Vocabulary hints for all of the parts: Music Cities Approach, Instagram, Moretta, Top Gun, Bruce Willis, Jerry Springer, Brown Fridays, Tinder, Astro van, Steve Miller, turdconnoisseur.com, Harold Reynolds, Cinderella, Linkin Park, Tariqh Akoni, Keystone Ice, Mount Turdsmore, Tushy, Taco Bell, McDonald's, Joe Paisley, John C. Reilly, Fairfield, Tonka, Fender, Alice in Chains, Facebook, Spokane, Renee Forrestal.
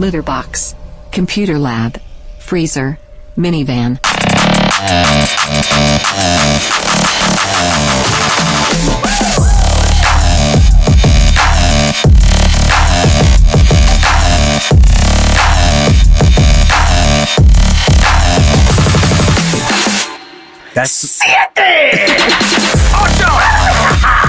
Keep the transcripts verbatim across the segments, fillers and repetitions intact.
litter box, computer lab, freezer, minivan. That's Siete!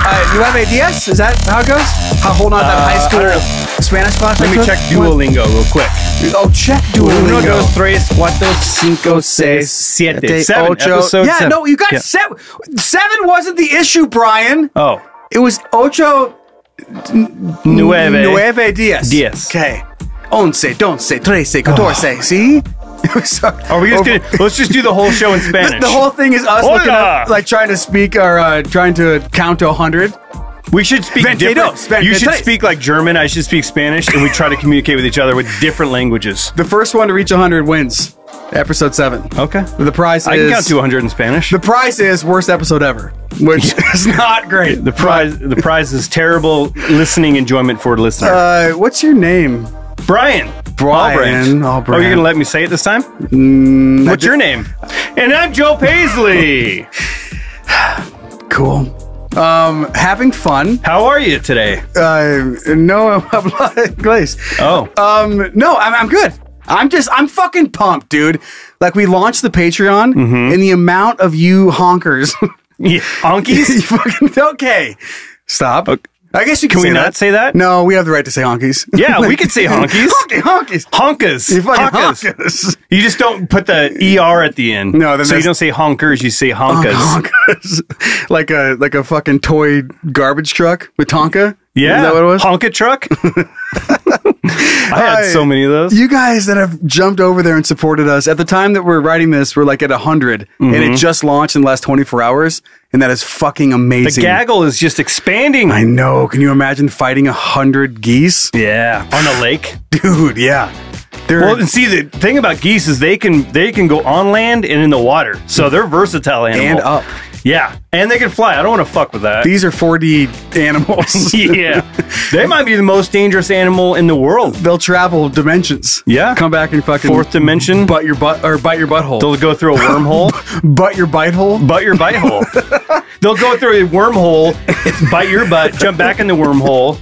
Uh, you have ideas? Is that how it goes? How hold on to that uh, high school Spanish class? Let me check Duolingo real quick. Oh, check Duolingo. Uno, dos, tres, cuatro, cinco, seis, siete, seven. Ocho. Episode yeah, seven. No, you got yeah. seven. Seven wasn't the issue, Brian. Oh. It was ocho, nueve, nueve dias. Dias. Okay. Once, doce, trece, catorce. Oh. See? So, Are we just over, gonna, let's just do the whole show in Spanish. The, the whole thing is us looking up, like trying to speak or uh, trying to count to a hundred. We should speak different. You should speak like German. I should speak Spanish, and we try to communicate with each other with different languages. The first one to reach a hundred wins. Episode seven. Okay. The prize. I is, can count to a hundred in Spanish. The prize is worst episode ever, which is not great. The prize. The prize is terrible listening enjoyment for listeners. Uh, what's your name? Brian. Brian Albrandt. Albrandt. Oh, you're going to let me say it this time? Mm, What's your name? And I'm Joe Paisley. Cool. Um, having fun. How are you today? Uh, no, I'm Glaze. Oh. Um, no, I'm, I'm good. I'm just, I'm fucking pumped, dude. Like, we launched the Patreon, mm-hmm. and the amount of you honkers. Yeah. Honkies? You fucking, okay. Stop. Okay. I guess you can, can we not that. say that? No, we have the right to say honkies. Yeah, we could say honkies. Honky, honkies. Honkas. You fucking honkas. honkas. You just don't put the E R at the end. No, then so you don't say honkers, you say honkas. Honkas. Like a like a fucking toy garbage truck with Tonka. Yeah. Is that what it was? Honka truck? I had so many of those. You guys that have jumped over there and supported us. At the time that we're writing this, we're like at one hundred, mm-hmm. and it just launched in the last twenty-four hours, and that is fucking amazing. The gaggle is just expanding. I know. Can you imagine fighting one hundred geese? Yeah. On a lake? Dude, yeah. They're well, and see, the thing about geese is they can they can go on land and in the water, so they're versatile animals. And up. Yeah, and they can fly. I don't want to fuck with that. These are four D animals. Yeah. They might be the most dangerous animal in the world. They'll travel dimensions. Yeah. Come back and fucking... Fourth dimension. Butt your butt... Or bite your butthole. They'll go through a wormhole. Butt your bite hole? Butt your bite hole. They'll go through a wormhole, bite your butt, jump back in the wormhole,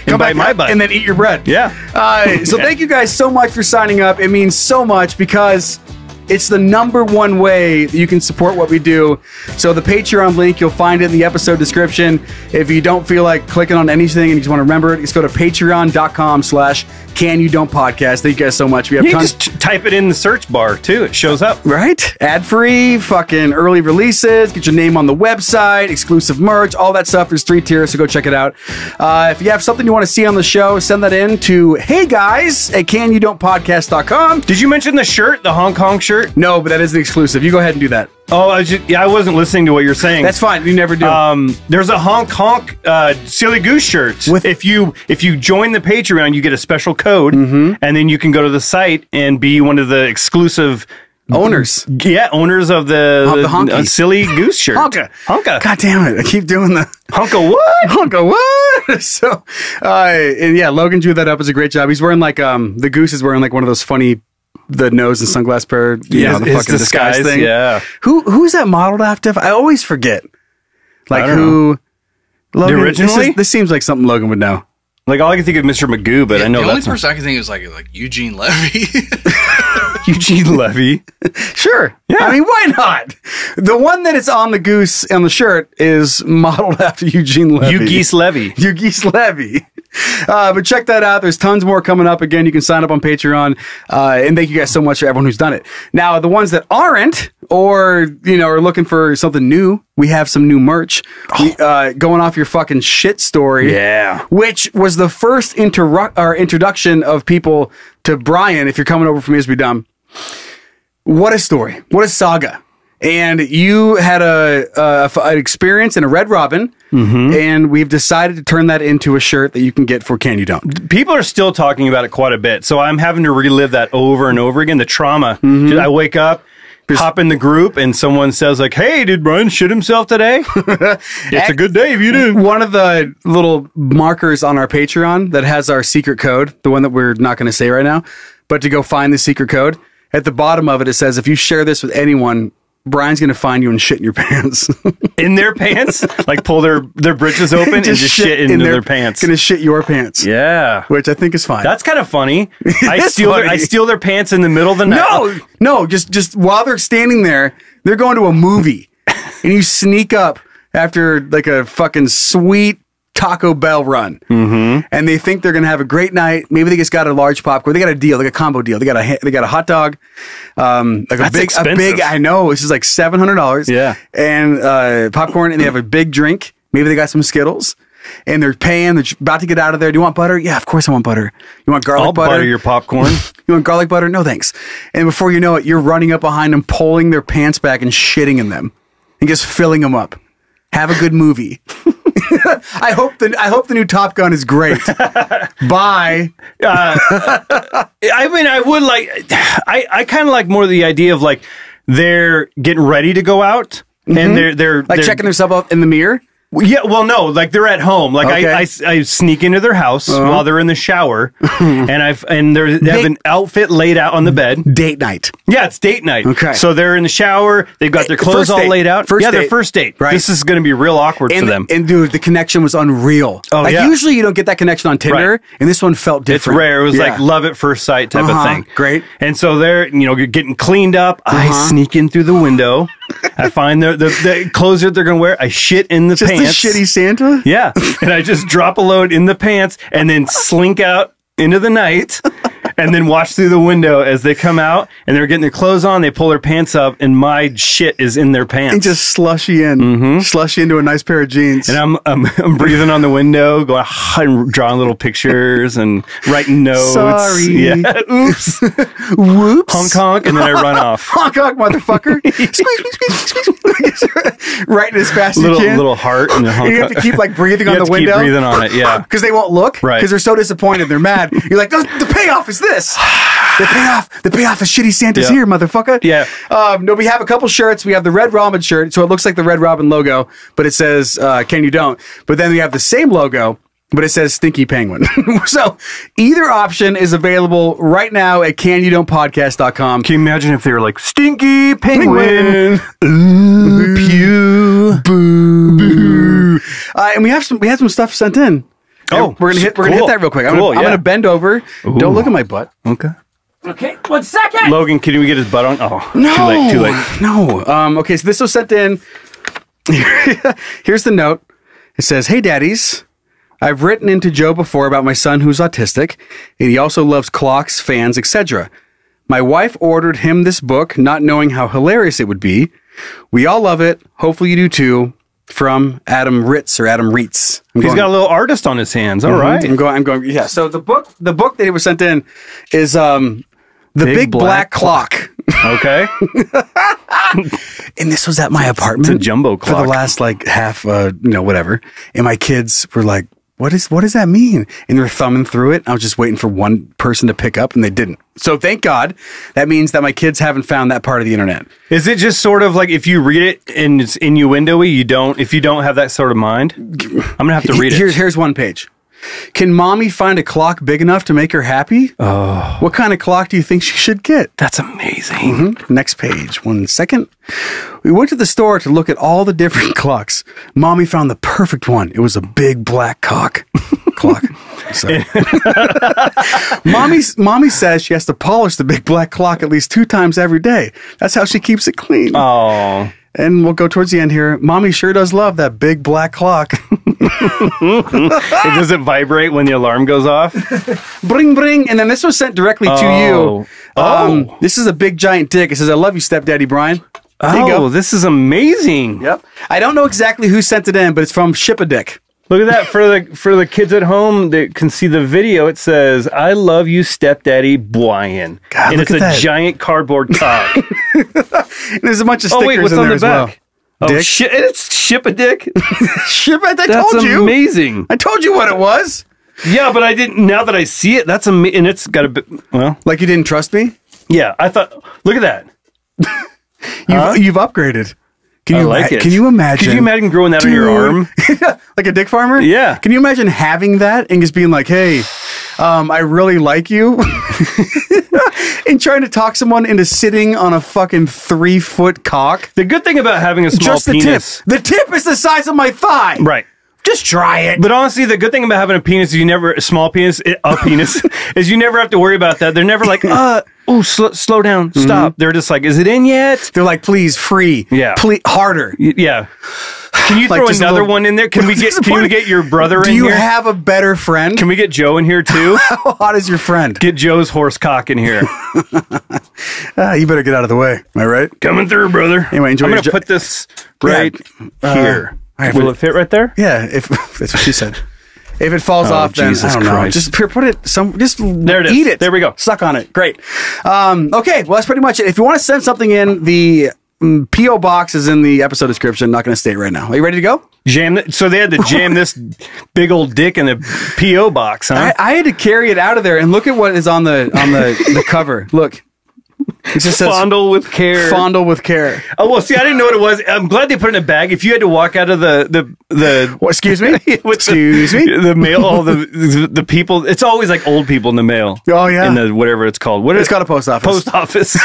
and Come bite back my butt. And then eat your bread. Yeah. Uh, so yeah. Thank you guys so much for signing up. It means so much because... It's the number one way that you can support what we do. So the Patreon link, you'll find it in the episode description. If you don't feel like clicking on anything and you just want to remember it, just go to patreon.com slash can you don't podcast. Thank you guys so much. We have you tons just type it in the search bar too. It shows up. Right? Ad free, fucking early releases, get your name on the website, exclusive merch, all that stuff. There's three tiers, so go check it out. Uh, if you have something you want to see on the show, send that in to hey guys at can you don't podcast dot com. Did you mention the shirt, the Hong Kong shirt? No, but that is an exclusive. You go ahead and do that. Oh, I, was just, yeah, I wasn't listening to what you're saying. That's fine. You never do. Um, there's a honk honk uh, silly goose shirt. With if you if you join the Patreon, you get a special code, mm-hmm. and then you can go to the site and be one of the exclusive owners. Yeah, owners of the, the, the honky. Uh, silly goose shirt. Honka, honka. God damn it! I keep doing the honka what? Honka what? So, uh, and yeah, Logan drew that up. It's a great job. He's wearing like um the goose is wearing like one of those funny. The nose and sunglass pair, you yeah, know, the fucking disguise, disguise thing. Yeah. Who who's that modeled after? I always forget. Like who? Logan, the originally, this, is, this seems like something Logan would know. Like all I can think of Mister Magoo, but yeah, I know the only person I can think of is like like Eugene Levy. Eugene Levy. Sure. Yeah. I mean, why not? The one that is on the goose on the shirt is modeled after Eugene Levy. Eugeese Levy. Eugeese Levy. Uh, but check that out. There's tons more coming up. Again, you can sign up on Patreon. Uh, and thank you guys so much for everyone who's done it. Now, the ones that aren't or, you know, are looking for something new, we have some new merch. We, uh, going off your fucking shit story. Yeah. Which was the first interu- or introduction of people to Brian. If you're coming over from Isby Dumb. What a story. What a saga. And you had a, a, an experience in a Red Robin, mm-hmm. and we've decided to turn that into a shirt that you can get for Can You Don't. People are still talking about it quite a bit, so I'm having to relive that over and over again, the trauma. Mm-hmm. I wake up, hop in the group and someone says like, hey, did Brian shit himself today? It's a good day if you did. One of the little markers on our Patreon that has our secret code, the one that we're not going to say right now, but to go find the secret code, at the bottom of it, it says, if you share this with anyone, Brian's going to find you and shit in your pants. In their pants? Like pull their, their britches open and just, just shit into in their, their pants. Going to shit your pants. Yeah. Which I think is fine. That's kind of funny. I steal funny. Their, I steal their pants in the middle of the night. No, no. Just, just while they're standing there, they're going to a movie. And you sneak up after like a fucking sweet Taco Bell run. Mm-hmm. And they think they're going to have a great night. Maybe they just got a large popcorn. They got a deal. They got a combo deal. They got a, they got a hot dog. Um, like That's a big, expensive. a big, I know this is like seven hundred dollars. Yeah. And, uh, popcorn, and they have a big drink. Maybe they got some Skittles and they're paying. They're about to get out of there. Do you want butter? Yeah, of course I want butter. You want garlic I'll butter? I'll butter your popcorn. You want garlic butter? No, thanks. And before you know it, you're running up behind them, pulling their pants back and shitting in them and just filling them up. Have a good movie. I hope the I hope the new Top Gun is great. Bye. Uh, I mean, I would like. I I kind of like more the idea of like they're getting ready to go out mm-hmm. and they're they're like they're, checking themselves out in the mirror. Yeah, well, no, like they're at home. Like okay. I, I, I sneak into their house uh-huh. while they're in the shower, and I've and they're, they have an outfit laid out on the bed. Date night. Yeah, it's date night. Okay, so they're in the shower. They've got their clothes all laid out. First yeah, date. Their first date. Right. This is going to be real awkward and, for them. And dude, the connection was unreal. Oh like, yeah. Usually you don't get that connection on Tinder, right. and this one felt different. It's rare. It was yeah. like love at first sight type uh-huh. of thing. Great. And so they're you know getting cleaned up. Uh-huh. I sneak in through the window. I find their the, the clothes that they're going to wear. I shit in the just pants. Just a shitty Santa? Yeah. And I just drop a load in the pants and then slink out into the night and then watch through the window as they come out and they're getting their clothes on. They pull their pants up and my shit is in their pants. And just slushy in. Mm-hmm. Slushy into a nice pair of jeans. And I'm, I'm, I'm breathing on the window, going, I'm drawing little pictures and writing notes. Sorry. Yeah. Oops. Whoops. Honk, honk. And then I run off. Honk, honk, motherfucker. Squeeze, squeeze, squeeze, squeeze. Writing as fast as you can. Little heart. And, and you have to keep like breathing on the window. You have to keep breathing on it, yeah. Because they won't look. Right. Because they're so disappointed. They're mad. You're like, the payoff is this. The payoff. The payoff is shitty Santa's yeah. here, motherfucker. Yeah. Um, no, we have a couple shirts. We have the Red Robin shirt. So it looks like the Red Robin logo, but it says, uh, Can You Don't. But then we have the same logo, but it says Stinky Penguin. So either option is available right now at can you don't podcast dot com. Can you imagine if they were like, Stinky Penguin. Penguin. Ooh, pew. Boo. Boo. Uh, and we have some, we had some stuff sent in. Oh, we're gonna hit. We're cool. gonna hit that real quick. I'm, cool, gonna, yeah. I'm gonna bend over. Ooh. Don't look at my butt. Okay. Okay. One second. Logan, can we get his butt on? Oh, no. Too late. Too late. No. Um. Okay. So this was sent in. Here's the note. It says, "Hey, daddies, I've written into Joe before about my son who's autistic, and he also loves clocks, fans, et cetera. My wife ordered him this book, not knowing how hilarious it would be. We all love it. Hopefully, you do too." From Adam Ritz or Adam Reitz. I'm He's going, got a little artist on his hands. All mm-hmm. right. I'm going, I'm going, yeah. So the book, the book that he was sent in is um, The Big, Big Black, Black Clock. Clock. Okay. And this was at my apartment. It's a jumbo clock. For the last like half, uh, you know, whatever. And my kids were like, what is, what does that mean? And they're thumbing through it. I was just waiting for one person to pick up and they didn't. So thank God. That means that my kids haven't found that part of the internet. Is it just sort of like if you read it and it's innuendo-y, you don't, if you don't have that sort of mind, I'm going to have to read it. Here's, here's one page. Can mommy find a clock big enough to make her happy? Oh. What kind of clock do you think she should get? That's amazing. Mm-hmm. Next page. One second. We went to the store to look at all the different clocks. Mommy found the perfect one. It was a big black cock clock. Sorry. mommy, mommy says she has to polish the big black clock at least two times every day. That's how she keeps it clean. Oh. And we'll go towards the end here. Mommy sure does love that big black clock. It doesn't vibrate when the alarm goes off. Bring, bring. And then this was sent directly oh. to you. Um, oh. This is a big giant dick. It says, I love you, stepdaddy Brian. There oh, you go. This is amazing. Yep. I don't know exactly who sent it in, but it's from Ship a Dick. Look at that. For the for the kids at home that can see the video, it says, I love you, stepdaddy Brian. God, and it's a that. giant cardboard cock. There's a bunch of stickers oh, wait, what's in on there the as back? well. Oh, dick? Shi it's Ship a Dick? Ship a Dick? I told you. That's amazing. I told you what it was. Yeah, but I didn't. Now that I see it, that's amazing. And it's got a bit, well. Like you didn't trust me? Yeah. I thought, look at that. You've, huh? you've upgraded. Can you I like it. Can you imagine? Can you imagine growing that dude, on your arm? Like a dick farmer? Yeah. Can you imagine having that and just being like, hey, um, I really like you? And trying to talk someone into sitting on a fucking three-foot cock? The good thing about having a small just the penis... Tip. The tip is the size of my thigh! Right. Just try it. But honestly, the good thing about having a penis is you never... A small penis... A penis... is you never have to worry about that. They're never like, uh... Oh, sl slow down. Stop. Mm-hmm. They're just like, is it in yet? They're like, please, free. Yeah. Please, harder. Y yeah. Can you like throw another little... one in there? Can we get Can we get your brother Do in here? Do you have a better friend? Can we get Joe in here, too? How hot is your friend? Get Joe's horse cock in here. Ah, you better get out of the way. Am I right? Coming through, brother. Anyway, enjoy I'm going to put this right yeah. here. Uh, right, Will it fit right there? Yeah, if that's what she said. If it falls oh, off, then Jesus I don't know. Christ. Just put it some. Just there it is. Eat it. There we go. Suck on it. Great. Um, okay. Well, that's pretty much it. If you want to send something in, the um, P O box is in the episode description. I'm not going to state right now. Are you ready to go? Jam. Th so they had to jam this big old dick in the P O box. Huh? I, I had to carry it out of there. And look at what is on the on the the cover. Look. It just says, fondle with care. Fondle with care. Oh, well, see, I didn't know what it was. I'm glad they put it in a bag. If you had to walk out of the... the, the what, excuse me? excuse the, me? The mail, all the, the the people... It's always like old people in the mail. Oh, yeah. In the whatever it's called. What it's called a post office. Post office.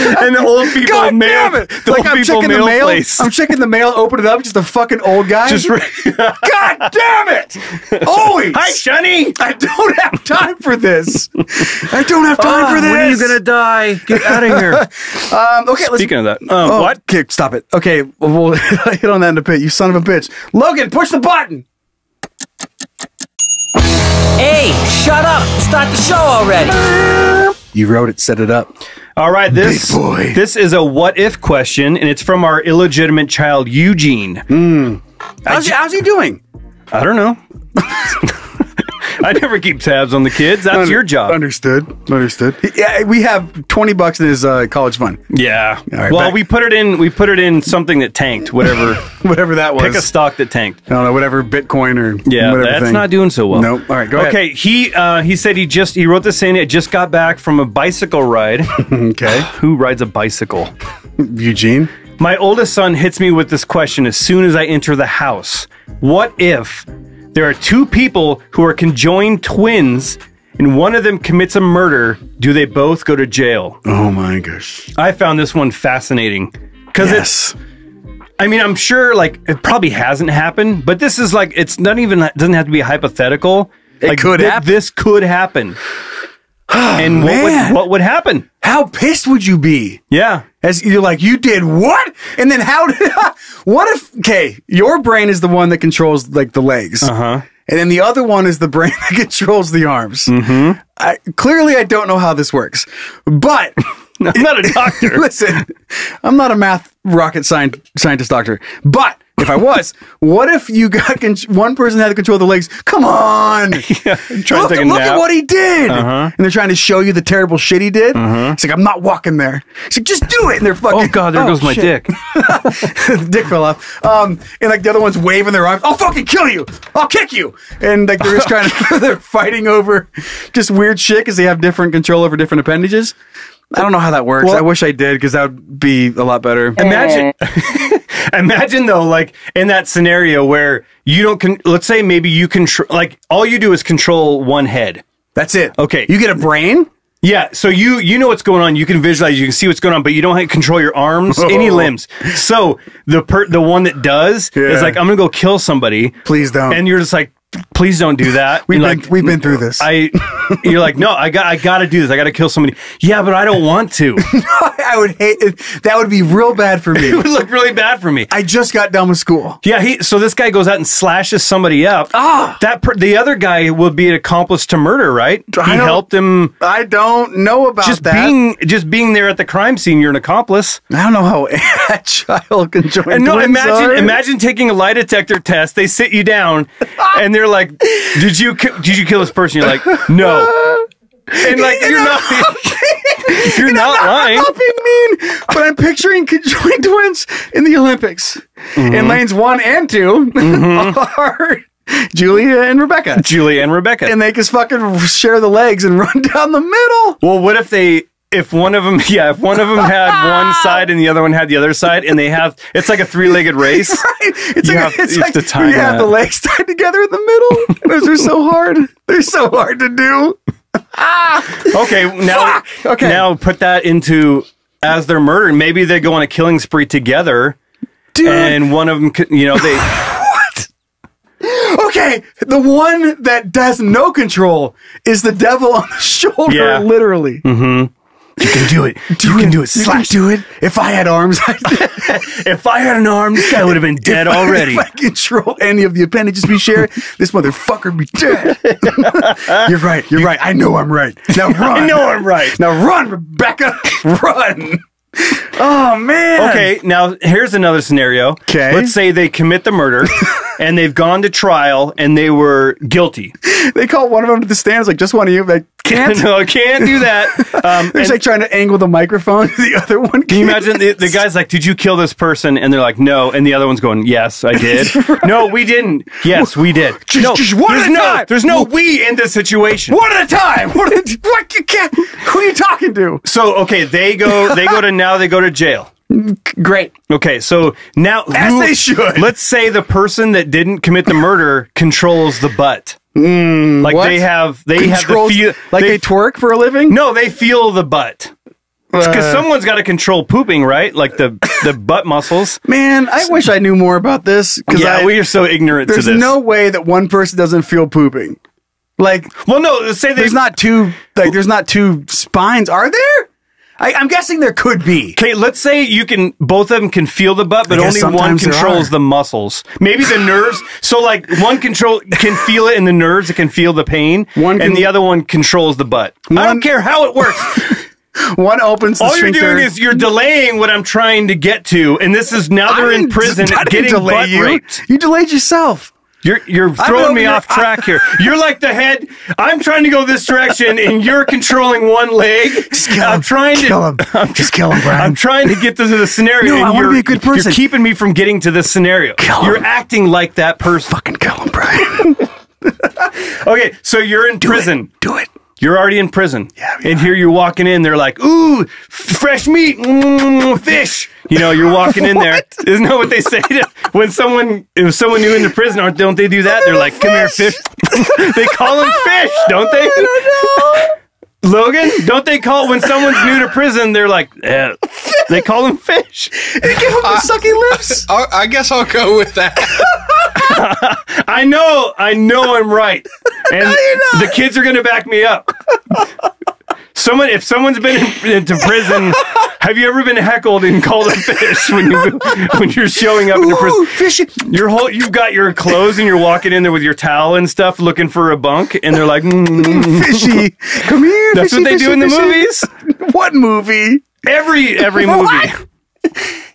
And the old people God mail. Damn it. The like old I'm people mail, the mail place. I'm checking the mail, open it up, just a fucking old guy. Just God damn it! Always! Hi, Shunny! I don't have time for this. I don't have time oh, for this. When are you gonna die? Get out of here. um, okay, Speaking let's, of that. Um, oh, what? Okay, stop it. Okay, we'll hit on that in a bit, you son of a bitch. Logan, push the button! Hey, shut up! Start the show already! You wrote it, set it up. All right, this boy. this is a what if question, and it's from our illegitimate child Eugene. Mm. How's, he, how's he doing? I don't know. I never keep tabs on the kids. That's Under, your job. Understood. Understood. Yeah, we have twenty bucks in his uh, college fund. Yeah. Right, well, back. we put it in. We put it in something that tanked. Whatever. Whatever that was. Pick a stock that tanked. I don't know. Whatever Bitcoin or yeah, whatever that's thing. Not doing so well. Nope. All right. Go okay, ahead. Okay. He uh, he said he just he wrote this in. It just got back from a bicycle ride. Okay. Who rides a bicycle? Eugene. My oldest son hits me with this question as soon as I enter the house. What if there are two people who are conjoined twins and one of them commits a murder? Do they both go to jail? Oh my gosh. I found this one fascinating. Because yes. it's, I mean, I'm sure like it probably hasn't happened, but this is like, it's not even, it doesn't have to be hypothetical. It like, could th happen. This could happen. Oh, and what would, what would happen? How pissed would you be? Yeah. As you're like, you did what? And then how did I, what if, okay, your brain is the one that controls like the legs. Uh-huh. And then the other one is the brain that controls the arms. Mm-hmm. I, clearly, I don't know how this works, but I'm not a doctor. Listen, I'm not a math rocket science, scientist doctor, but if I was, what if you got con one person had to control the legs? Come on! Yeah, trying look to take a look nap. At what he did, uh-huh. and they're trying to show you the terrible shit he did. Uh-huh. It's like I'm not walking there. It's like just do it, and they're fucking. Oh god, there oh, goes my shit. dick. Dick fell off. Um, and like the other one's waving their arms. I'll fucking kill you. I'll kick you. And like they're just trying to. They're fighting over just weird shit because they have different control over different appendages. I don't know how that works. Well, I wish I did because that would be a lot better. Imagine. Imagine though, like in that scenario where you don't, con let's say maybe you control, like all you do is control one head. That's it. Okay. You get a brain. Yeah. So you, you know what's going on. You can visualize, you can see what's going on, but you don't have to control your arms, oh. any limbs. So the per the one that does yeah. is like, I'm going to go kill somebody. Please don't. And you're just like, please don't do that. We've been, like, we've been through this. I, you're like, no, I got, I got to do this. I got to kill somebody. Yeah, but I don't want to. No, I would hate it. That would be real bad for me. It would look really bad for me. I just got done with school. Yeah. He, so this guy goes out and slashes somebody up. Ah, that per, the other guy would be an accomplice to murder, right? He helped him. I don't know about just that. Being, just being there at the crime scene, you're an accomplice. I don't know how a child can join. And no, imagine, are. imagine taking a lie detector test. They sit you down, and they're like, did you did you kill this person? You're like, no. And like, you're not you're not lying. I'm not being mean, but I'm picturing conjoined twins in the Olympics. Mm-hmm. And lanes one and two mm-hmm. are Julia and Rebecca. Julia and Rebecca. And they just fucking share the legs and run down the middle. Well, what if they If one of them, yeah, if one of them had one side and the other one had the other side, and they have, it's like a three-legged race. Right. It's you like, have, it's you like have to time you that. Have the legs tied together in the middle. Those are so hard. They're so hard to do. Okay, now, okay. now put that into as they're murdering. Maybe they go on a killing spree together, dude. And one of them, you know, they. Okay, the one that has no control is the devil on the shoulder, yeah. Literally. Mm-hmm. You can do it. Do you it. Can do it. Slash. You can do it. If I had arms, I'd if I had an arm, this guy would have been dead if already. I, if I control any of the appendages we share, this motherfucker would be dead. You're right. You're right. I know I'm right. Now run. I know I'm right. Now run, Rebecca. Run. Oh, man. Okay, now here's another scenario. Okay. Let's say they commit the murder, and they've gone to trial, and they were guilty. They call one of them to the stand. It's like, just one of you. Like, can't. No, I can't do that. Um, they're like trying to angle the microphone. The other one can't. Can you imagine the, the guy's like, did you kill this person? And they're like, no. And the other one's going, yes, I did. Right. No, we didn't. Yes, we did. Just, no, just one at a no, time. There's no we in this situation. One at a time. One at a, what, you can't, who are you talking to? So, okay, they go, they go to, now they go to jail. Great. Okay, so now. As who, they should. Let's say the person that didn't commit the murder controls the butt. Mm, like what? they have, they Controls, have the feel, like they, they twerk for a living. No, they feel the butt because uh, someone's got to control pooping, right? Like the the butt muscles. Man, I wish I knew more about this. Yeah, I, we are so ignorant to this. There's no way that one person doesn't feel pooping. Like, well, no, say they, there's not two. Like, there's not two spines, are there? I, I'm guessing there could be. Okay, let's say you can, both of them can feel the butt, but only one controls the muscles. Maybe the nerves. So like one control can feel it in the nerves, it can feel the pain, one and the other one controls the butt. One, I don't care how it works. One opens the All you're doing is you're delaying what I'm trying to get to, and this is now they're in prison getting butt raped. You delayed yourself. You're, you're throwing me off track here. You're like the head. I'm trying to go this direction, and you're controlling one leg. Just kill him. I'm trying to, kill him. I'm, Just kill him, Brian. I'm trying to get to the scenario. No, I want to be a good person. You're keeping me from getting to this scenario. Kill him. You're acting like that person. Fucking kill him, Brian. Okay, so you're in Do prison. It. Do it. You're already in prison. Yeah, we and are. Here you're walking in. They're like, ooh, fresh meat, mm, fish. You know, you're walking in there. Isn't that what they say? To, when someone if someone new into prison, aren't, don't they do that? They're like, come here, fish. They call them fish, don't they? I don't know. Logan, don't they call, when someone's new to prison, they're like, eh. They call them fish. They give them uh, the sucky lips. I, I guess I'll go with that. I know, I know I'm right. And no, the kids are going to back me up. Someone, if someone's been in, into prison, have you ever been heckled and called a fish when you when you're showing up in prison? Fish. Your whole, you've got your clothes and you're walking in there with your towel and stuff, looking for a bunk, and they're like, mm. "Fishy, come here." That's fishy, what they fishy, do in the fishy. movies. What movie? Every every movie. What?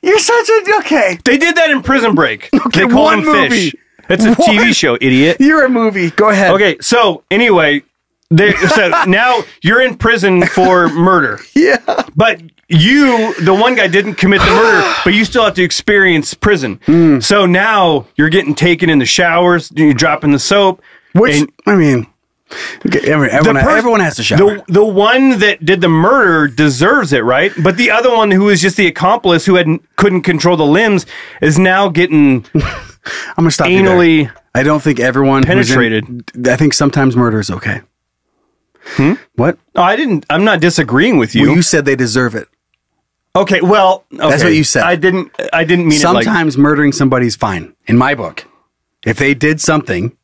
You're such a okay. They did that in Prison Break. Okay, they call them movie. Fish. It's a what? T V show, idiot. You're a movie. Go ahead. Okay, so anyway, they, so now you're in prison for murder. Yeah. But you, the one guy didn't commit the murder, but you still have to experience prison. Mm. So now you're getting taken in the showers, you're dropping the soap. Which, and, I mean, everyone, everyone, has, everyone has to shower. The, the one that did the murder deserves it, right? But the other one who was just the accomplice who hadn't, couldn't control the limbs is now getting... I'm going to stop anally you there. I don't think everyone penetrated. In, I think sometimes murder is okay. Hmm? What? Oh, I didn't. I'm not disagreeing with you. Well, you said they deserve it. Okay. Well, okay. That's what you said. I didn't. I didn't mean sometimes it. Sometimes like, murdering somebody's fine in my book. If they did something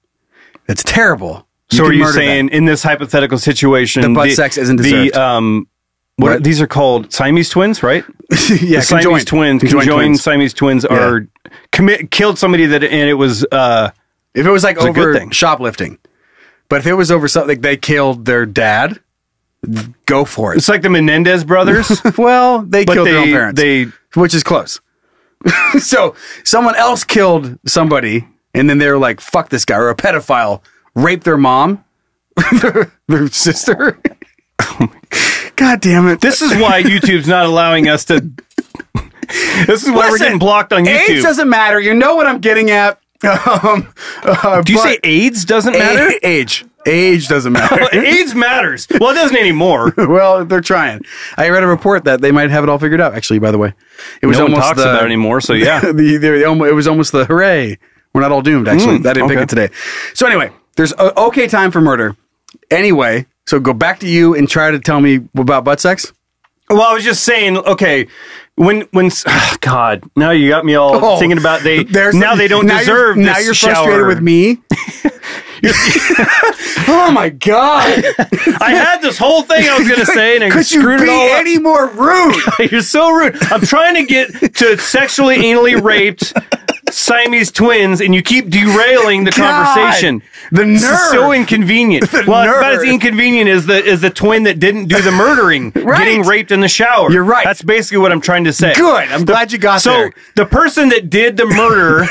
that's terrible. You so are you saying them. In this hypothetical situation, the butt the, sex isn't deserved? The, um, what, what these are called Siamese twins, right? Yeah, the Siamese twins. Conjoined, conjoined Siamese twins are. Yeah. Commit, killed somebody that, and it was, uh, if it was like it was over shoplifting, but if it was over something, they killed their dad, go for it. It's like the Menendez brothers. Well, they killed they, their own parents, they, which is close. So someone else killed somebody, and then they were like, fuck this guy, or a pedophile raped their mom, their, their sister. God damn it. This is why YouTube's not allowing us to... This is why Listen, we're getting blocked on YouTube. AIDS doesn't matter. You know what I'm getting at. Um, uh, Do you say AIDS doesn't matter? Age. Age doesn't matter. Age matters. Well, it doesn't anymore. Well, they're trying. I read a report that they might have it all figured out, actually, by the way. It was no almost one talks the, about it anymore, so yeah. the, the, the, it was almost the hooray. We're not all doomed, actually. Mm, I didn't okay. pick it today. So anyway, there's a, okay time for murder. Anyway, so go back to you and try to tell me about butt sex. Well, I was just saying, okay, when, when, oh God, now you got me all oh, thinking about they, now they don't now deserve you're, this Now you're shower. Frustrated with me. Oh my God. I had this whole thing I was going to say and I Could screwed you be it all up. Any more rude? You're so rude. I'm trying to get to sexually anally raped Siamese twins, and you keep derailing the God, conversation. The nerve! This is so inconvenient. The well, nerve. It's about as inconvenient as the as the twin that didn't do the murdering, right. getting raped in the shower. You're right. That's basically what I'm trying to say. Good. I'm the, glad you got so there. So the person that did the murder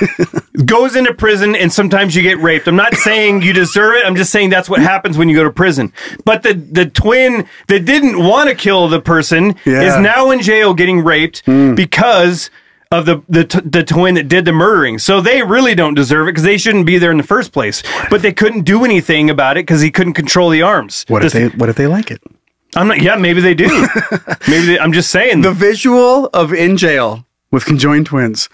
goes into prison, and sometimes you get raped. I'm not saying you deserve it. I'm just saying that's what happens when you go to prison. But the the twin that didn't want to kill the person yeah. is now in jail getting raped mm. because. Of the the, t the twin that did the murdering. So they really don't deserve it because they shouldn't be there in the first place. But they couldn't do anything about it because he couldn't control the arms. What Just, if they What if they like it? I'm not. Yeah, maybe they do. Maybe they, I'm just saying. The visual of in jail with conjoined twins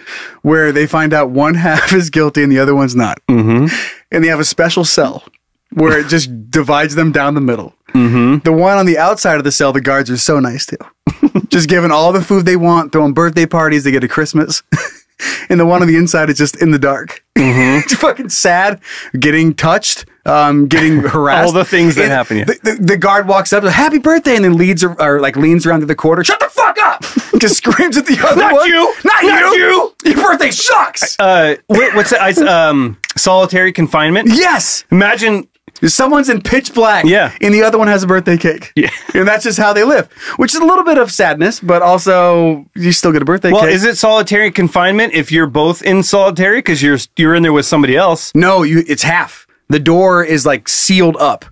where they find out one half is guilty and the other one's not. Mm-hmm. And they have a special cell where it just divides them down the middle. Mm-hmm. The one on the outside of the cell, the guards are so nice to. Just giving all the food they want, throwing birthday parties, they get a Christmas. And the one on the inside is just in the dark. Mm-hmm. It's fucking sad, getting touched, um, getting harassed. All the things that and happen. Yeah. The, the, the guard walks up, happy birthday, and then leads or, or like leans around to the corner. Shut the fuck up! Just screams at the other Not one. You! Not, Not you! you! Your birthday sucks! Uh, what, what's that? I, um, solitary confinement? Yes! Imagine... Someone's in pitch black, yeah. and the other one has a birthday cake. Yeah. And that's just how they live, which is a little bit of sadness, but also you still get a birthday well, cake. Well, is it solitary confinement if you're both in solitary because you're, you're in there with somebody else? No, you, it's half. The door is like sealed up.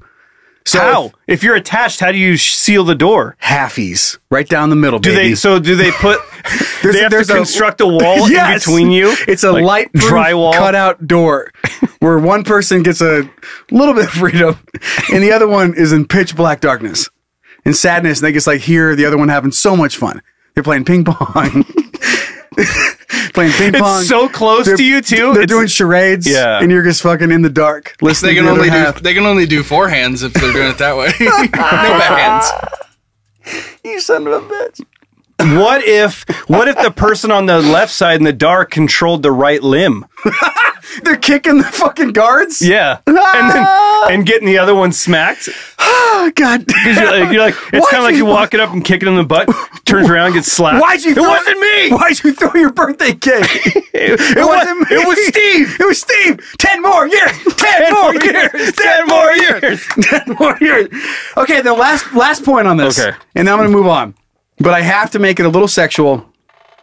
So how? If, if you're attached, how do you seal the door? Halfies. Right down the middle, do baby. They, so do they put... they have to construct a, a wall yes, in between you? It's a like light drywall cutout door where one person gets a little bit of freedom and the other one is in pitch black darkness and sadness. And they just like hear the other one having so much fun. They're playing ping pong. Playing ping pong. It's so close they're, to you too. They're it's, doing charades, yeah. and you're just fucking in the dark. Listening they can to the only do, they can only do forehands if they're doing it that way. No backhands. You son of a bitch. What if what if the person on the left side in the dark controlled the right limb? They're kicking the fucking guards. Yeah, ah! and then and getting the other one smacked. Oh God! You're like, you're like it's kind of like you walking up and kicking him in the butt. Turns around, gets slapped. Why'd you? It throw, wasn't me. Why'd you throw your birthday cake? it, it, it wasn't was, me. It was Steve. It was Steve. Ten more years. Ten, ten more years. years. Ten more years. Ten more years. Okay, the last last point on this. Okay, and now I'm gonna move on. But I have to make it a little sexual.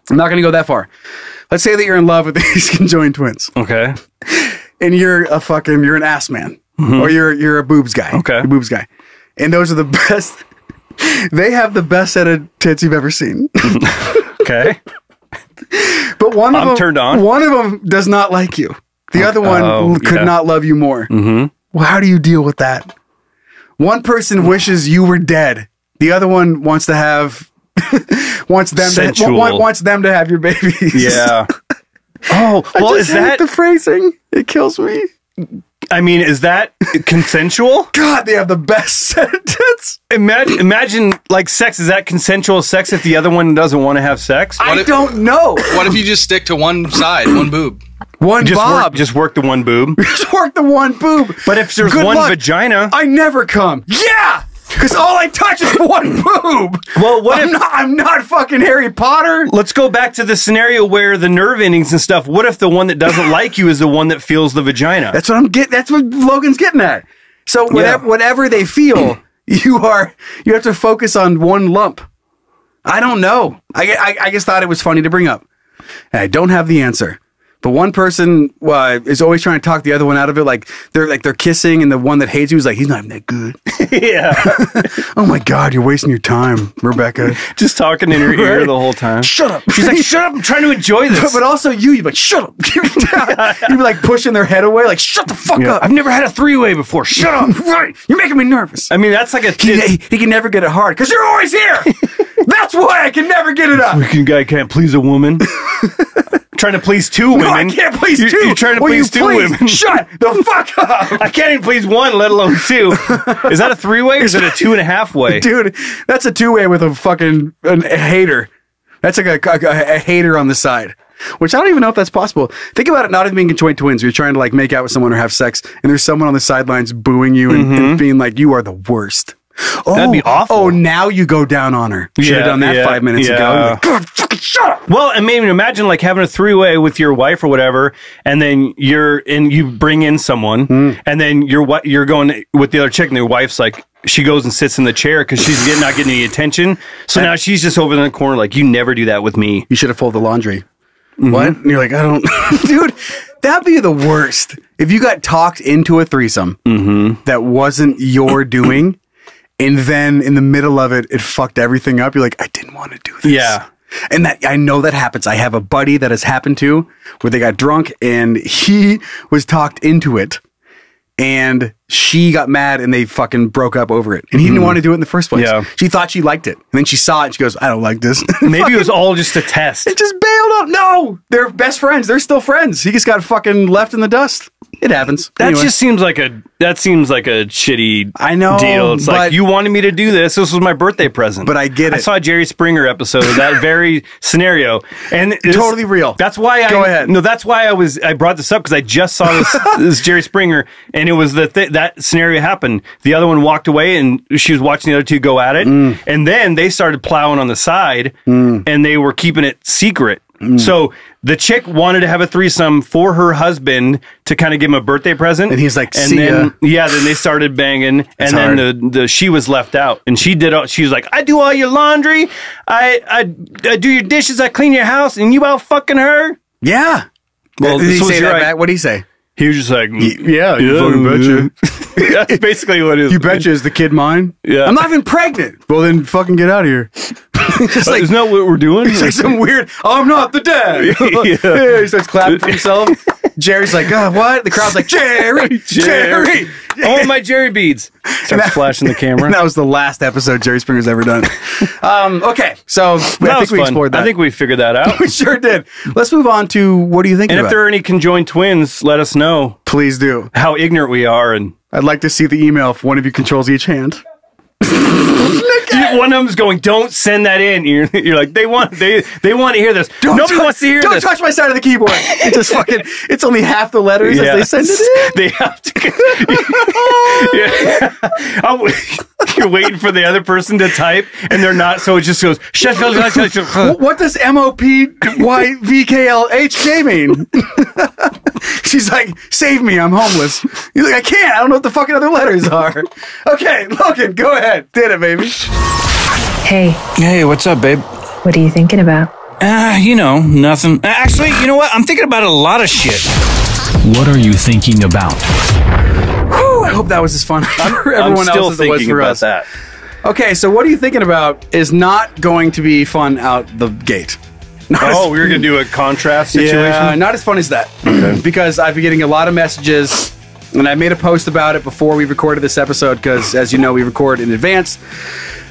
I'm not going to go that far. Let's say that you're in love with these conjoined twins. Okay. And you're a fucking, you're an ass man. Mm-hmm. Or you're you're a boobs guy. Okay. You're a boobs guy. And those are the best, they have the best set of tits you've ever seen. Okay. But one of I'm them, turned on. One of them does not like you. The other one oh, could yeah. not love you more. Mm-hmm. Well, how do you deal with that? One person wishes you were dead. The other one wants to have... wants them Sensual. to wants them to have your babies. Yeah. Oh, well, is that the phrasing? It kills me. I mean, is that consensual? God, they have the best sentence. Imagine, imagine, like sex. Is that consensual sex if the other one doesn't want to have sex? I if, don't know. What if you just stick to one side, one boob, one just bob? Work, just work the one boob. Just work the one boob. But if there's Good one luck. vagina, I never come. Yeah. Because all I touch is one boob. Well, what I'm if... Not, I'm not fucking Harry Potter. Let's go back to the scenario where the nerve endings and stuff. What if the one that doesn't like you is the one that feels the vagina? That's what I'm getting... That's what Logan's getting at. So whatever, yeah. whatever they feel, you are... You have to focus on one lump. I don't know. I, I, I just thought it was funny to bring up. And I don't have the answer. But one person uh, is always trying to talk the other one out of it. Like they're like they're kissing, and the one that hates you is like, he's not even that good. Yeah. Oh my God, you're wasting your time, Rebecca. Just talking in her right? ear the whole time. Shut up. She's like, shut up. I'm trying to enjoy this. But, but also you, you'd be like, shut up. You'd be like pushing their head away, like, shut the fuck yeah. up. I've never had a three way before. Shut up. Right. You're making me nervous. I mean, that's like a kid. He, he, he can never get it hard because you're always here. That's why I can never get it up. This freaking guy can't please a woman. Trying to please two women. No, I can't please you're, two. You're trying to Will please two please women. Shut the fuck up. I can't even please one, let alone two. Is that a three-way or is it a two-and-a-half-way? Dude, that's a two-way with a fucking an, a hater. That's like a, a, a hater on the side, which I don't even know if that's possible. Think about it not even being joint twins. You're trying to like make out with someone or have sex, and there's someone on the sidelines booing you and, mm-hmm. and being like, you are the worst. Oh, that'd be awful. Oh, now you go down on her. Should yeah, have done that yeah, five minutes yeah. ago. Like, God, fucking shut up. Well, and maybe imagine like having a three-way with your wife or whatever, and then you're and you bring in someone, mm. and then you're what you're going with the other chick, and your wife's like she goes and sits in the chair because she's getting, not getting any attention. So now she's just over in the corner, like you never do that with me. You should have folded the laundry. Mm-hmm. What? And you're like, I don't, dude. That'd be the worst if you got talked into a threesome mm-hmm. that wasn't your doing. And then in the middle of it, it fucked everything up. You're like, I didn't want to do this. Yeah. And that I know that happens. I have a buddy that has happened to where they got drunk and he was talked into it and she got mad and they fucking broke up over it. And he mm. didn't want to do it in the first place. Yeah. She thought she liked it. And then she saw it and she goes, I don't like this. Maybe fucking, it was all just a test. It just bailed out. No, they're best friends. They're still friends. He just got fucking left in the dust. It happens. That anyway. just seems like a that seems like a shitty I know, deal. It's like you wanted me to do this. This was my birthday present. But I get it. I saw a Jerry Springer episode of that very scenario, and totally real. That's why I go ahead. No, that's why I was I brought this up because I just saw this, this Jerry Springer, and it was the th that scenario happened. The other one walked away, and she was watching the other two go at it, mm. and then they started plowing on the side, mm. and they were keeping it secret. Mm. So the chick wanted to have a threesome for her husband to kind of give him a birthday present. And he's like, and see then, ya. Yeah, then they started banging. That's and then the, the, she was left out. And she did all, she was like, I do all your laundry. I, I, I do your dishes. I clean your house. And you out fucking her? Yeah. Well, did he say that back? What did he say? He was just like, yeah, yeah you yeah, fucking betcha. Yeah. That's basically what it is. You betcha is the kid mine? Yeah. I'm not even pregnant. Well, then fucking get out of here. It's like, isn't that what we're doing? It's like some weird, I'm not the dad. Yeah. Yeah, he starts clapping for himself. Jerry's like, oh, what? The crowd's like, Jerry, Jerry. Oh, my Jerry beads. Starts that, flashing the camera. That was the last episode Jerry Springer's ever done. um, okay, so well, I think we explored that. I think we figured that out. We sure did. Let's move on to what do you think about? And if there are any conjoined twins, let us know. Please do. How ignorant we are. And I'd like to see the email if one of you controls each hand. One of them's going, don't send that in. You're, you're like, they want, they, they want to hear this. Don't Nobody touch, wants to hear don't this. Don't touch my side of the keyboard. It's just fucking, it's only half the letters yeah. as they send it in. They have to. yeah. I, you're waiting for the other person to type, and they're not, so it just goes, shut, shut, shut, shut, shut, shut. What does M O P Y V K L H J mean? She's like, save me, I'm homeless. He's like, I can't, I don't know what the fucking other letters are. Okay, Logan, go ahead. Did it, baby. Hey. Hey, what's up, babe? What are you thinking about? Ah, uh, you know, nothing. Actually, you know what? I'm thinking about a lot of shit. What are you thinking about? Whew, I hope that was as fun for everyone I'm still else as it was for about us. That. Okay, so what are you thinking about is not going to be fun out the gate. Not oh, we were going to do a contrast situation? Yeah, not as fun as that. Okay. Because I've been getting a lot of messages, and I made a post about it before we recorded this episode because, as you know, we record in advance.